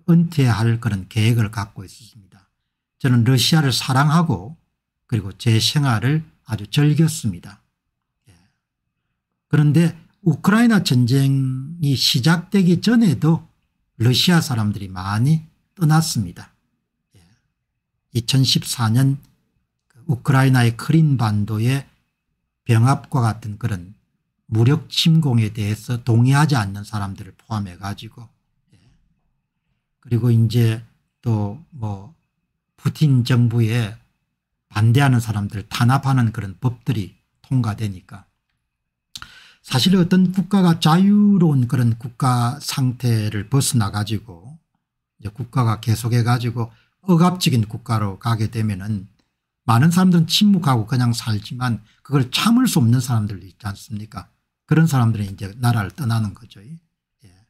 은퇴할 그런 계획을 갖고 있었습니다. 저는 러시아를 사랑하고 그리고 제 생활을 아주 즐겼습니다. 예. 그런데 우크라이나 전쟁이 시작되기 전에도 러시아 사람들이 많이 떠났습니다. 예. 이천십사 년 우크라이나의 크림반도의 병합과 같은 그런 무력 침공에 대해서 동의하지 않는 사람들을 포함해 가지고 예. 그리고 이제 또 뭐 푸틴 정부에 반대하는 사람들을 탄압하는 그런 법들이 통과되니까 사실 어떤 국가가 자유로운 그런 국가 상태를 벗어나 가지고 이제 국가가 계속해 가지고 억압적인 국가로 가게 되면은 많은 사람들은 침묵하고 그냥 살지만 그걸 참을 수 없는 사람들도 있지 않습니까? 그런 사람들이 이제 나라를 떠나는 거죠. 예.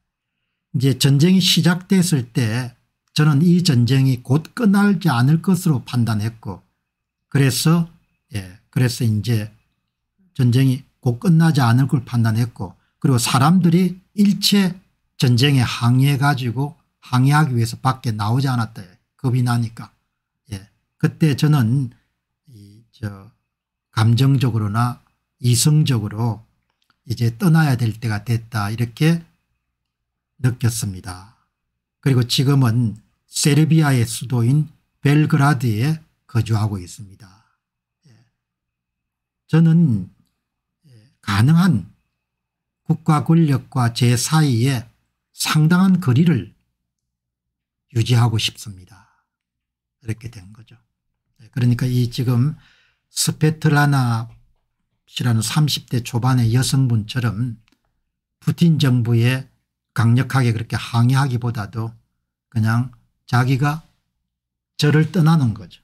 이제 전쟁이 시작됐을 때 저는 이 전쟁이 곧 끝나지 않을 것으로 판단했고 그래서 예, 그래서 이제 전쟁이 곧 끝나지 않을 걸 판단했고 그리고 사람들이 일체 전쟁에 항의해 가지고 항의하기 위해서 밖에 나오지 않았다. 겁이 나니까. 예. 그때 저는 이 저 감정적으로나 이성적으로 이제 떠나야 될 때가 됐다 이렇게 느꼈습니다. 그리고 지금은 세르비아의 수도인 벨그라드에 거주하고 있습니다. 저는 가능한 국가 권력과 제 사이에 상당한 거리를 유지하고 싶습니다. 이렇게 된 거죠. 그러니까 이 지금 스페틀라나 씨라는 삼십 대 초반의 여성분처럼 푸틴 정부에 강력하게 그렇게 항의하기보다도 그냥 자기가 저를 떠나는 거죠.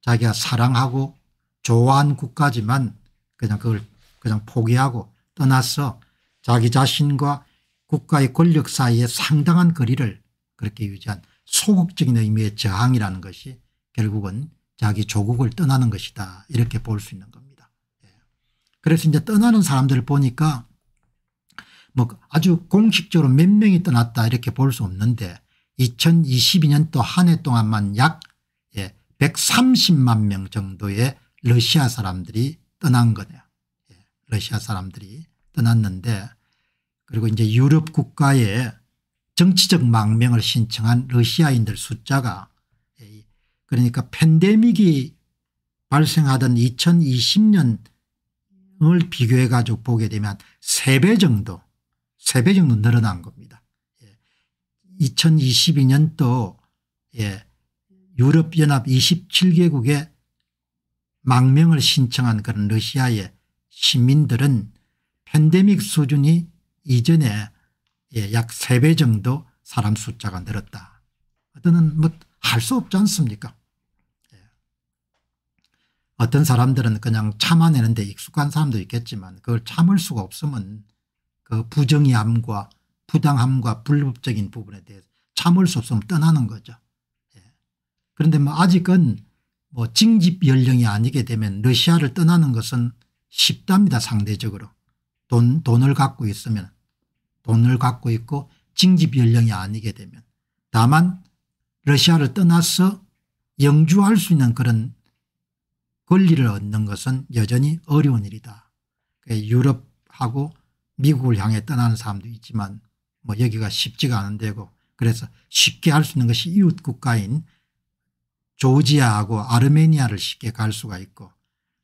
자기가 사랑하고 좋아한 국가지만 그냥 그걸 그냥 포기하고 떠나서 자기 자신과 국가의 권력 사이에 상당한 거리를 그렇게 유지한 소극적인 의미의 저항이라는 것이 결국은 자기 조국을 떠나는 것이다 이렇게 볼 수 있는 겁니다. 예. 그래서 이제 떠나는 사람들을 보니까 뭐 아주 공식적으로 몇 명이 떠났다 이렇게 볼 수 없는데 이천이십이 년도 한 해 동안만 약 예, 백삼십만 명 정도의 러시아 사람들이 떠난 거네요. 예. 러시아 사람들이 떠났는데 그리고 이제 유럽 국가에 정치적 망명을 신청한 러시아인들 숫자가 그러니까 팬데믹이 발생하던 이천이십 년을 비교해 가지고 보게 되면 세 배 정도, 세 배 정도 늘어난 겁니다. 이천이십이 년도 유럽연합 이십칠 개국에 망명을 신청한 그런 러시아의 시민들은 팬데믹 수준이 이전에 약 세 배 정도 사람 숫자가 늘었다. 어떤 뭐 할 수 없지 않습니까? 어떤 사람들은 그냥 참아내는 데 익숙한 사람도 있겠지만 그걸 참을 수가 없으면 그 부정의함과 부당함과 불법적인 부분에 대해서 참을 수 없으면 떠나는 거죠. 그런데 뭐 아직은 뭐 징집 연령이 아니게 되면 러시아를 떠나는 것은 쉽답니다. 상대적으로 돈, 돈을 갖고 있으면, 돈을 갖고 있고 징집 연령이 아니게 되면. 다만 러시아를 떠나서 영주할 수 있는 그런 권리를 얻는 것은 여전히 어려운 일이다. 유럽하고 미국을 향해 떠나는 사람도 있지만 뭐 여기가 쉽지가 않은 데고, 그래서 쉽게 할 수 있는 것이 이웃 국가인 조지아하고 아르메니아를 쉽게 갈 수가 있고,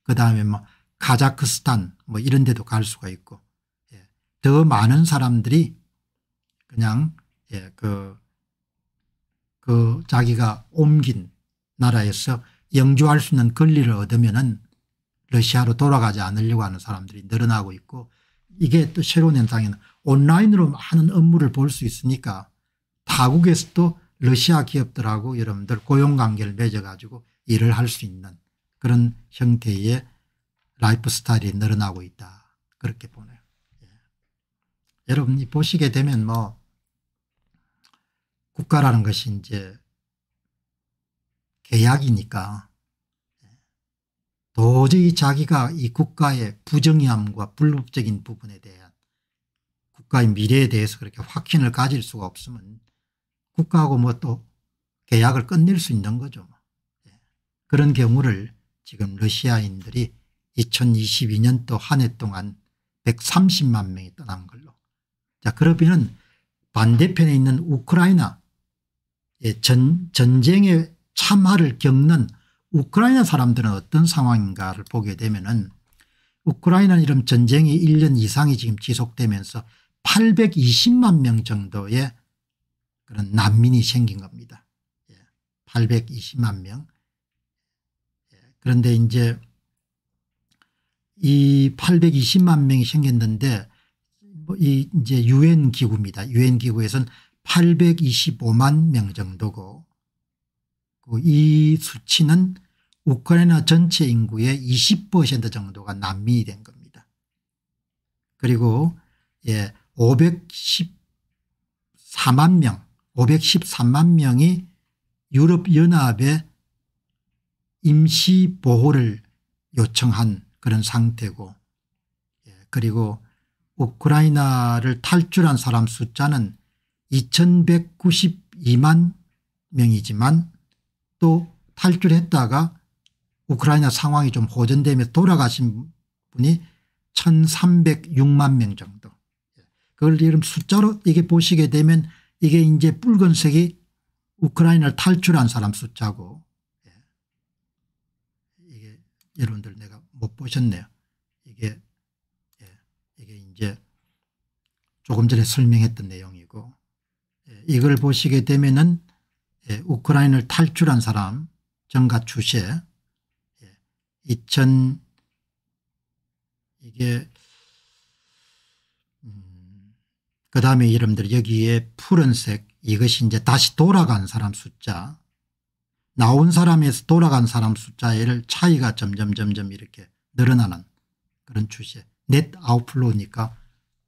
그다음에 뭐 카자흐스탄 뭐 이런 데도 갈 수가 있고, 예. 더 많은 사람들이 그냥 예, 그, 그 자기가 옮긴 나라에서 영주할 수 있는 권리를 얻으면은 러시아로 돌아가지 않으려고 하는 사람들이 늘어나고 있고, 이게 또 새로운 현상에는 온라인으로 많은 업무를 볼 수 있으니까 타국에서 또 러시아 기업들하고 여러분들 고용관계를 맺어가지고 일을 할 수 있는 그런 형태의 라이프 스타일이 늘어나고 있다. 그렇게 보네요. 예. 여러분이 보시게 되면 뭐 국가라는 것이 이제 계약이니까 도저히 자기가 이 국가의 부정의함과 불법적인 부분에 대한 국가의 미래에 대해서 그렇게 확신을 가질 수가 없으면 국가하고 뭐 또 계약을 끝낼 수 있는 거죠. 예. 그런 경우를 지금 러시아인들이 이천이십이 년도 한 해 동안 백삼십만 명이 떠난 걸로. 자, 그러면 반대편에 있는 우크라이나, 예, 전, 전쟁의 참화를 겪는 우크라이나 사람들은 어떤 상황인가를 보게 되면은, 우크라이나 이런 전쟁이 일 년 이상이 지금 지속되면서 팔백이십만 명 정도의 그런 난민이 생긴 겁니다. 예, 팔백이십만 명. 예, 그런데 이제 이 팔백이십만 명이 생겼는데, 이 이제 유엔 기구입니다. 유엔 기구에서는 팔백이십오만 명 정도고, 이 수치는 우크라이나 전체 인구의 이십 퍼센트 정도가 난민이 된 겁니다. 그리고 예, 오백십사만 명, 오백십삼만 명이 유럽연합의 임시보호를 요청한 그런 상태고, 예, 그리고 우크라이나를 탈출한 사람 숫자는 이천백구십이만 명이지만 또 탈출했다가 우크라이나 상황이 좀 호전되면서 돌아가신 분이 천삼백육만 명 정도. 그걸 이런 숫자로 이게 보시게 되면 이게 이제 붉은색이 우크라이나를 탈출한 사람 숫자고, 예. 이게 여러분들 내가 못 보셨네요. 이게, 예. 이게 이제 조금 전에 설명했던 내용이고, 예. 이걸 보시게 되면은 예. 우크라이나를 탈출한 사람 정가 추세, 예. 이천 이게 음, 그 다음에 여러분들 여기에 푸른색 이것이 이제 다시 돌아간 사람 숫자, 나온 사람에서 돌아간 사람 숫자를 차이가 점점 점점 이렇게 늘어나는 그런 추세. 넷 아웃플로우니까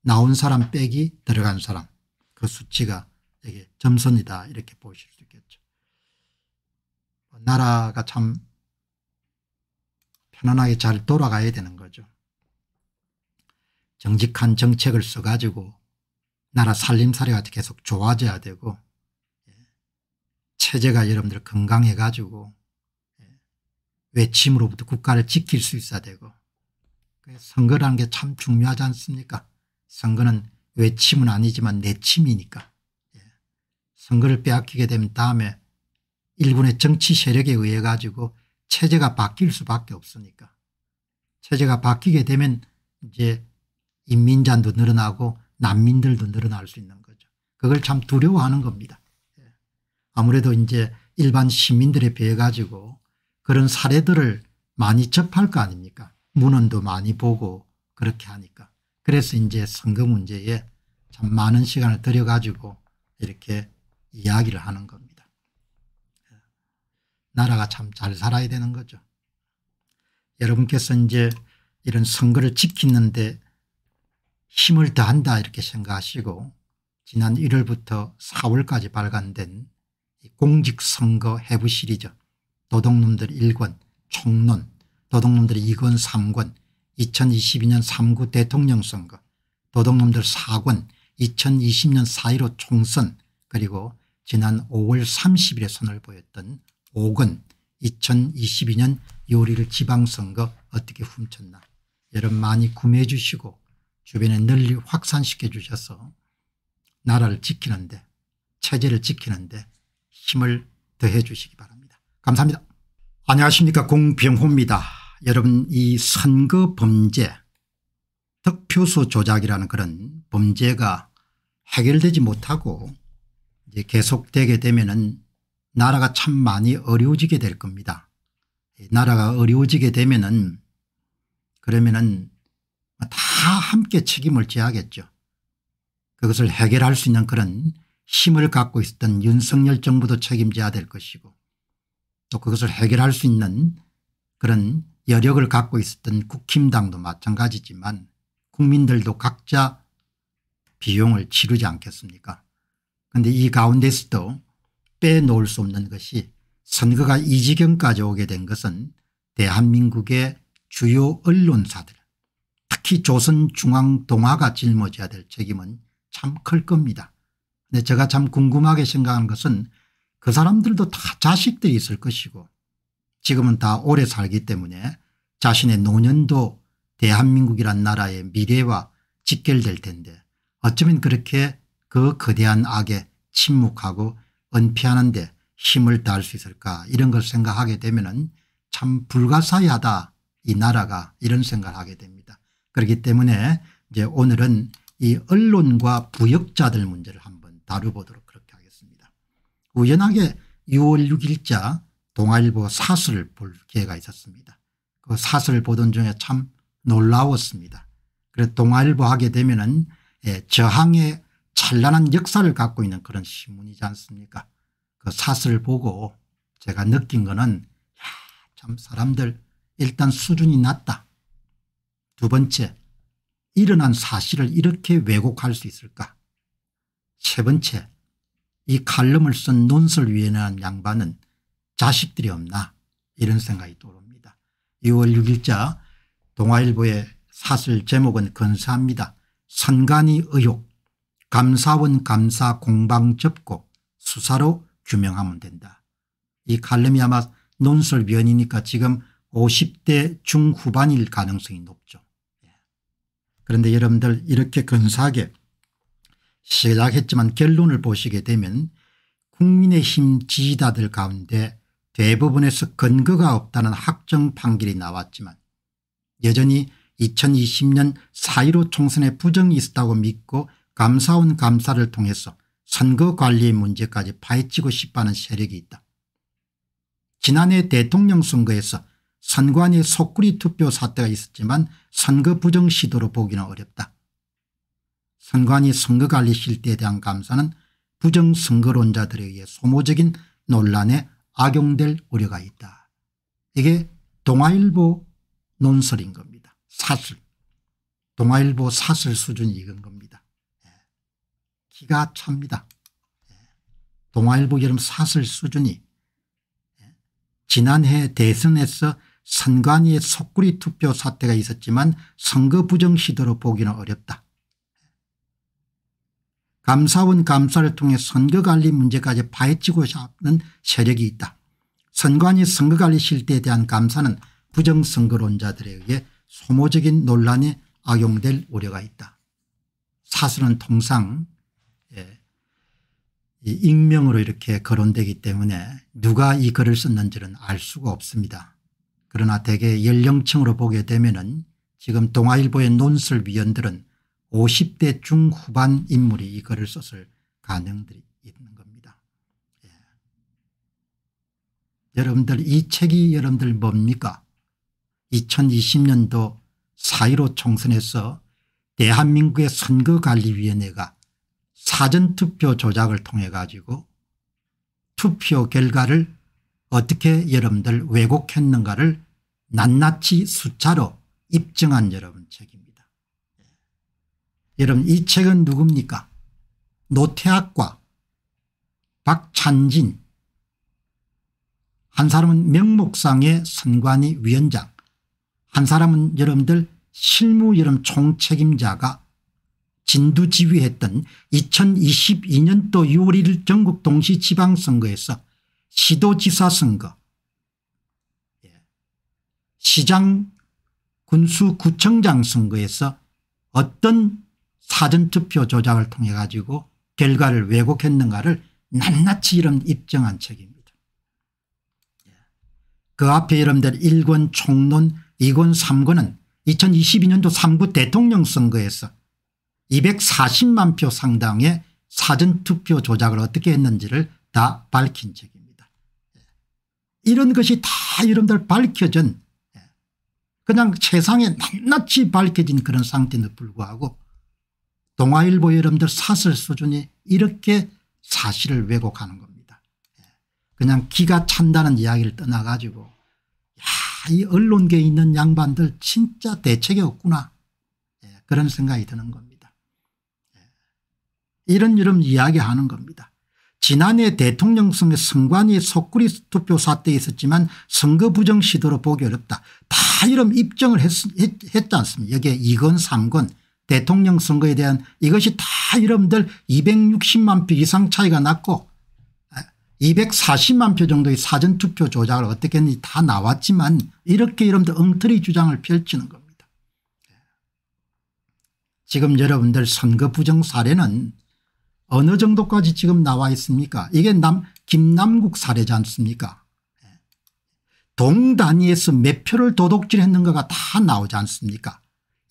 나온 사람 빼기 들어간 사람, 그 수치가 이게 점선이다 이렇게 보실 수 있겠죠. 나라가 참 편안하게 잘 돌아가야 되는 거죠. 정직한 정책을 써가지고 나라 살림살이가 계속 좋아져야 되고, 체제가 여러분들 건강해가지고 외침으로부터 국가를 지킬 수 있어야 되고, 선거라는 게 참 중요하지 않습니까? 선거는 외침은 아니지만 내침이니까. 선거를 빼앗기게 되면 다음에 일본의 정치 세력에 의해 가지고 체제가 바뀔 수밖에 없으니까, 체제가 바뀌게 되면 이제 인민잔도 늘어나고 난민들도 늘어날 수 있는 거죠. 그걸 참 두려워하는 겁니다. 아무래도 이제 일반 시민들에 비해 가지고 그런 사례들을 많이 접할 거 아닙니까? 문헌도 많이 보고 그렇게 하니까. 그래서 이제 선거 문제에 참 많은 시간을 들여가지고 이렇게 이야기를 하는 겁니다. 나라가 참 잘 살아야 되는 거죠. 여러분께서 이제 이런 선거를 지키는데 힘을 더한다 이렇게 생각하시고 지난 일월부터 사월까지 발간된 공직선거 해부 시리즈 도둑놈들 일 권 총론, 도둑놈들 이 권 삼 권 이천이십이 년 삼 구 대통령 선거, 도둑놈들 사 권 이천이십 년 사 일오 총선, 그리고 지난 오월 삼십일에 선을 보였던 오 권 이천이십이 년 유월 일일 지방선거 어떻게 훔쳤나. 여러분 많이 구매해 주시고 주변에 널리 확산시켜 주셔서 나라를 지키는데, 체제를 지키는데 힘을 더해 주시기 바랍니다. 감사합니다. 안녕하십니까, 공병호입니다. 여러분, 이 선거 범죄, 득표수 조작이라는 그런 범죄가 해결되지 못하고 이제 계속되게 되면은 나라가 참 많이 어려워지게 될 겁니다. 나라가 어려워지게 되면은 그러면은 다 함께 책임을 져야겠죠. 그것을 해결할 수 있는 그런 힘을 갖고 있었던 윤석열 정부도 책임져야 될 것이고, 또 그것을 해결할 수 있는 그런 여력을 갖고 있었던 국힘당도 마찬가지지만 국민들도 각자 비용을 치르지 않겠습니까? 그런데 이 가운데서도 빼놓을 수 없는 것이, 선거가 이 지경까지 오게 된 것은 대한민국의 주요 언론사들, 특히 조선중앙동아가 짊어져야 될 책임은 참 클 겁니다. 근데 제가 참 궁금하게 생각하는 것은 그 사람들도 다 자식들이 있을 것이고, 지금은 다 오래 살기 때문에 자신의 노년도 대한민국이란 나라의 미래와 직결될 텐데, 어쩌면 그렇게 그 거대한 악에 침묵하고 은폐하는 데 힘을 다할 수 있을까, 이런 걸 생각하게 되면은 참 불가사의하다, 이 나라가, 이런 생각을 하게 됩니다. 그렇기 때문에 이제 오늘은 이 언론과 부역자들 문제를 한번 다뤄보도록 그렇게 하겠습니다. 우연하게 유월 육일자 동아일보 사설을 볼 기회가 있었습니다. 그 사설을 보던 중에 참 놀라웠습니다. 그래서 동아일보 하게 되면은 예, 저항의 찬란한 역사를 갖고 있는 그런 신문이지 않습니까? 그 사설을 보고 제가 느낀 거는, 야, 참 사람들 일단 수준이 낮다. 두 번째, 일어난 사실을 이렇게 왜곡할 수 있을까. 세 번째, 이 칼럼을 쓴 논설위원회라는 양반은 자식들이 없나, 이런 생각이 떠오릅니다. 유월 육일자 동아일보의 사설 제목은 근사합니다. 선관위 의혹, 감사원 감사 공방 접고 수사로 규명하면 된다. 이 칼럼이 아마 논설위원이니까 지금 오십 대 중후반일 가능성이 높죠. 그런데 여러분들 이렇게 근사하게 시작했지만 결론을 보시게 되면 국민의힘 지지자들 가운데 대부분에서 근거가 없다는 확정 판결이 나왔지만 여전히 이천이십 년 사 일오 총선에 부정이 있었다고 믿고 감사원 감사를 통해서 선거관리의 문제까지 파헤치고 싶어하는 세력이 있다. 지난해 대통령 선거에서 선관위의 속구리 투표 사태가 있었지만 선거 부정 시도로 보기는 어렵다. 선관위 선거관리 실태에 대한 감사는 부정 선거론자들에 의해 소모적인 논란에 악용될 우려가 있다. 이게 동아일보 논설인 겁니다. 사설. 동아일보 사설 수준이 이건 겁니다. 예. 기가 찹니다. 예. 동아일보 여름 사설 수준이, 예, 지난해 대선에서 선관위의 속구리 투표 사태가 있었지만 선거 부정 시도로 보기는 어렵다. 감사원 감사를 통해 선거관리 문제까지 파헤치고 싶는 세력이 있다. 선관위 선거관리 실태에 대한 감사는 부정선거론자들에 의해 소모적인 논란에 악용될 우려가 있다. 사설은 통상 예, 이 익명으로 이렇게 거론되기 때문에 누가 이 글을 썼는지는 알 수가 없습니다. 그러나 대개 연령층으로 보게 되면은 지금 동아일보의 논설위원들은 오십 대 중후반 인물이 이 글을 썼을 가능들이 있는 겁니다. 예. 여러분들 이 책이 여러분들 뭡니까? 이천이십 년도 사 일오 총선에서 대한민국의 선거관리위원회가 사전투표 조작을 통해 가지고 투표 결과를 어떻게 여러분들 왜곡했는가를 낱낱이 숫자로 입증한 여러분 책입니다. 여러분 이 책은 누굽니까? 노태악과 박찬진, 한 사람은 명목상의 선관위 위원장, 한 사람은 여러분들 실무 여러분 총책임자가 진두지휘했던 이천이십이 년도 유월 일일 전국 동시지방선거에서 시도지사선거, 시장 군수구청장 선거에서 어떤 사전투표 조작을 통해 가지고 결과를 왜곡했는가를 낱낱이 이런 입증한 책입니다. 그 앞에 여러분들 일 권 총론, 이 권, 삼 권은 이천이십이 년도 삼 구 대통령 선거에서 이백사십만 표 상당의 사전투표 조작을 어떻게 했는지를 다 밝힌 책입니다. 이런 것이 다 여러분들 밝혀진, 그냥 세상에 낱낱이 밝혀진 그런 상태에도 불구하고 동아일보 여러분들 사설 수준이 이렇게 사실을 왜곡하는 겁니다. 그냥 기가 찬다는 이야기를 떠나가지고, 야, 이 언론계에 있는 양반들 진짜 대책이 없구나, 그런 생각이 드는 겁니다. 이런 이런 이야기하는 겁니다. 지난해 대통령 선거 선관위 속구리 투표 사태 있었지만 선거 부정 시도로 보기 어렵다. 다 이런 입증을 했, 했, 했지 않습니까? 여기에 이 권, 삼 권 대통령 선거에 대한 이것이 다 여러분들 이백육십만 표 이상 차이가 났고 이백사십만 표 정도의 사전투표 조작을 어떻게 했는지 다 나왔지만 이렇게 여러분들 엉터리 주장을 펼치는 겁니다. 지금 여러분들 선거 부정 사례는 어느 정도까지 지금 나와 있습니까? 이게 남, 김남국 사례지 않습니까? 동 단위에서 몇 표를 도둑질했는가가 다 나오지 않습니까?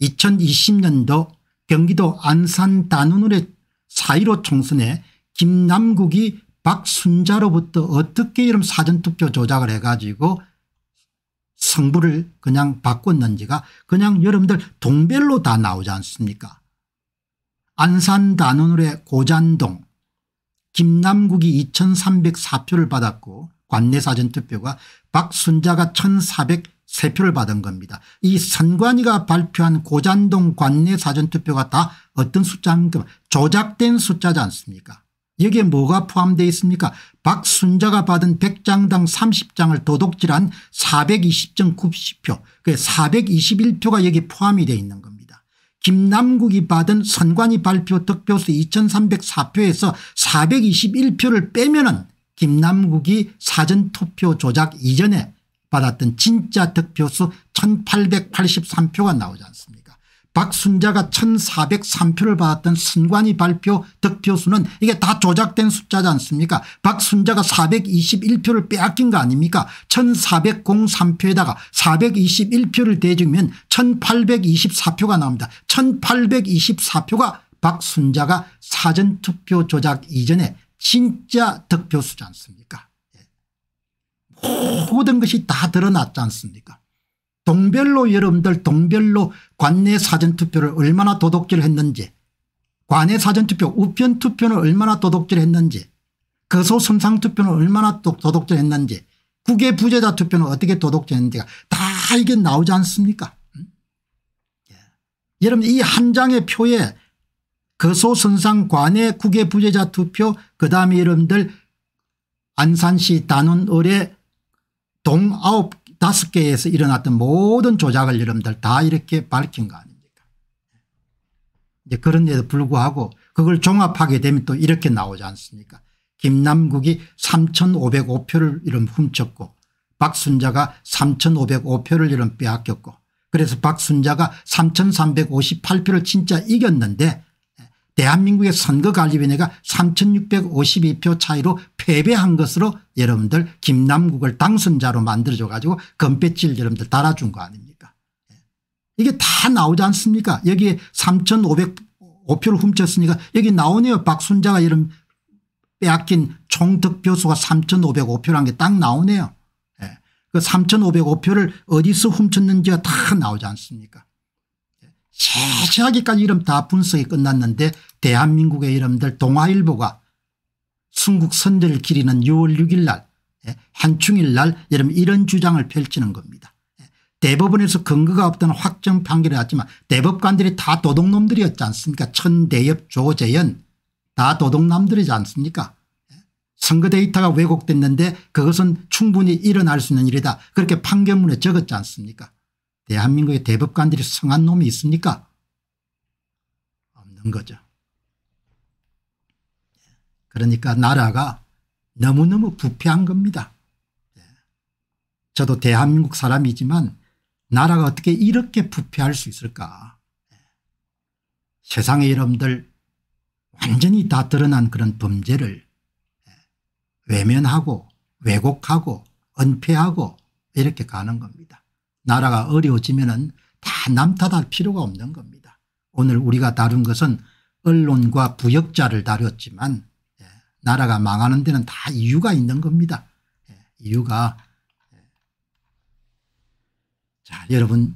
이천이십 년도 경기도 안산 단원을의 사 일오 총선에 김남국이 박순자로부터 어떻게 이런 사전투표 조작을 해가지고 성부를 그냥 바꿨는지가 그냥 여러분들 동별로 다 나오지 않습니까? 안산 단원을의 고잔동, 김남국이 이천삼백사 표를 받았고 관내 사전투표가 박순자가 천사백삼 표를 받은 겁니다. 이 선관위가 발표한 고잔동 관내 사전투표가 다 어떤 숫자입니까? 조작된 숫자지 않습니까? 여기에 뭐가 포함되어 있습니까? 박순자가 받은 백 장당 삼십 장을 도둑질한 사백이십 점 구십 표, 그 사백이십일 표가 여기 포함이 되어 있는 겁니다. 김남국이 받은 선관위 발표 득표수 이천삼백사 표에서 사백이십일 표를 빼면은 김남국이 사전투표 조작 이전에 받았던 진짜 득표수 천팔백팔십삼 표가 나오지 않습니까? 박순자가 천사백삼 표를 받았던 선관위 발표 득표수는 이게 다 조작된 숫자지 않습니까? 박순자가 사백이십일 표를 빼앗긴 거 아닙니까? 천사백삼 표에다가 사백이십일 표를 대주면 천팔백이십사 표가 나옵니다. 천팔백이십사 표가 박순자가 사전투표 조작 이전에 진짜 득표수지 않습니까? 모든 것이 다 드러났지 않습니까? 동별로 여러분들 동별로 관내 사전투표를 얼마나 도둑질했는지, 관내 사전투표 우편투표는 얼마나 도둑질했는지, 거소선상투표는 얼마나 도둑질했는지, 국외부재자 투표는 어떻게 도둑질했는지가 다 이게 나오지 않습니까? 음? 예. 여러분 이 한 장의 표에 거소선상, 관내, 국외부재자 투표, 그다음에 여러분들 안산시 단원을의 동 아홉 다섯 개에서 일어났던 모든 조작을 여러분들 다 이렇게 밝힌 거 아닙니까? 이제 그런 데도 불구하고 그걸 종합하게 되면 또 이렇게 나오지 않습니까? 김남국이 삼천오백오 표를 이런 훔쳤고 박순자가 삼천오백오 표를 이런 빼앗겼고, 그래서 박순자가 삼천삼백오십팔 표를 진짜 이겼는데 대한민국의 선거관리위원회가 삼천육백오십이 표 차이로 패배한 것으로 여러분들 김남국을 당선자로 만들어줘 가지고 건배지를 여러분들 달아준 거 아닙니까? 이게 다 나오지 않습니까? 여기에 삼천오백오 표를 훔쳤으니까 여기 나오네요. 박순자가 이런 빼앗긴 총 득표수가 삼천오백오 표라는 게 딱 나오네요. 그 삼천오백오 표를 어디서 훔쳤는지가 다 나오지 않습니까? 세세하게까지 이름 다 분석이 끝났는데 대한민국의 이름들 동아일보가 순국선대를 기리는 유월 육일 날 한충일 날 이런, 이런 주장을 펼치는 겁니다. 대법원에서 근거가 없다는 확정 판결을 했지만 대법관들이 다 도둑놈들이었지 않습니까? 천대엽, 조재연 다 도둑놈들이지 않습니까? 선거 데이터가 왜곡됐는데 그것은 충분히 일어날 수 있는 일이다. 그렇게 판결문에 적었지 않습니까? 대한민국의 대법관들이 성한 놈이 있습니까? 없는 거죠. 그러니까 나라가 너무너무 부패한 겁니다. 저도 대한민국 사람이지만 나라가 어떻게 이렇게 부패할 수 있을까. 세상의 이름들 완전히 다 드러난 그런 범죄를 외면하고 왜곡하고 은폐하고 이렇게 가는 겁니다. 나라가 어려워지면은 다 남 탓할 필요가 없는 겁니다. 오늘 우리가 다룬 것은 언론과 부역자를 다뤘지만 나라가 망하는 데는 다 이유가 있는 겁니다. 이유가. 자, 여러분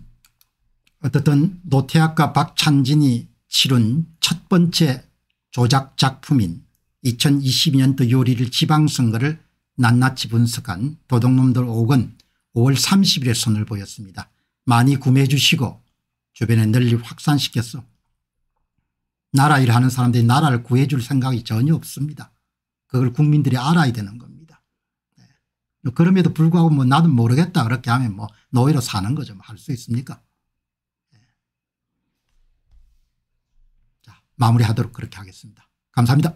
어떻든 노태악과 박찬진이 치룬 첫 번째 조작 작품인 이천이십이 년도 유월 일일 지방선거를 낱낱이 분석한 도둑놈들 오 권은 오월 삼십일에 선을 보였습니다. 많이 구매해 주시고 주변에 널리 확산시켜서 나라 일하는 사람들이 나라를 구해 줄 생각이 전혀 없습니다. 그걸 국민들이 알아야 되는 겁니다. 네. 그럼에도 불구하고 뭐 나도 모르겠다 그렇게 하면 뭐 노예로 사는 거죠. 뭐 할 수 있습니까? 네. 자, 마무리하도록 그렇게 하겠습니다. 감사합니다.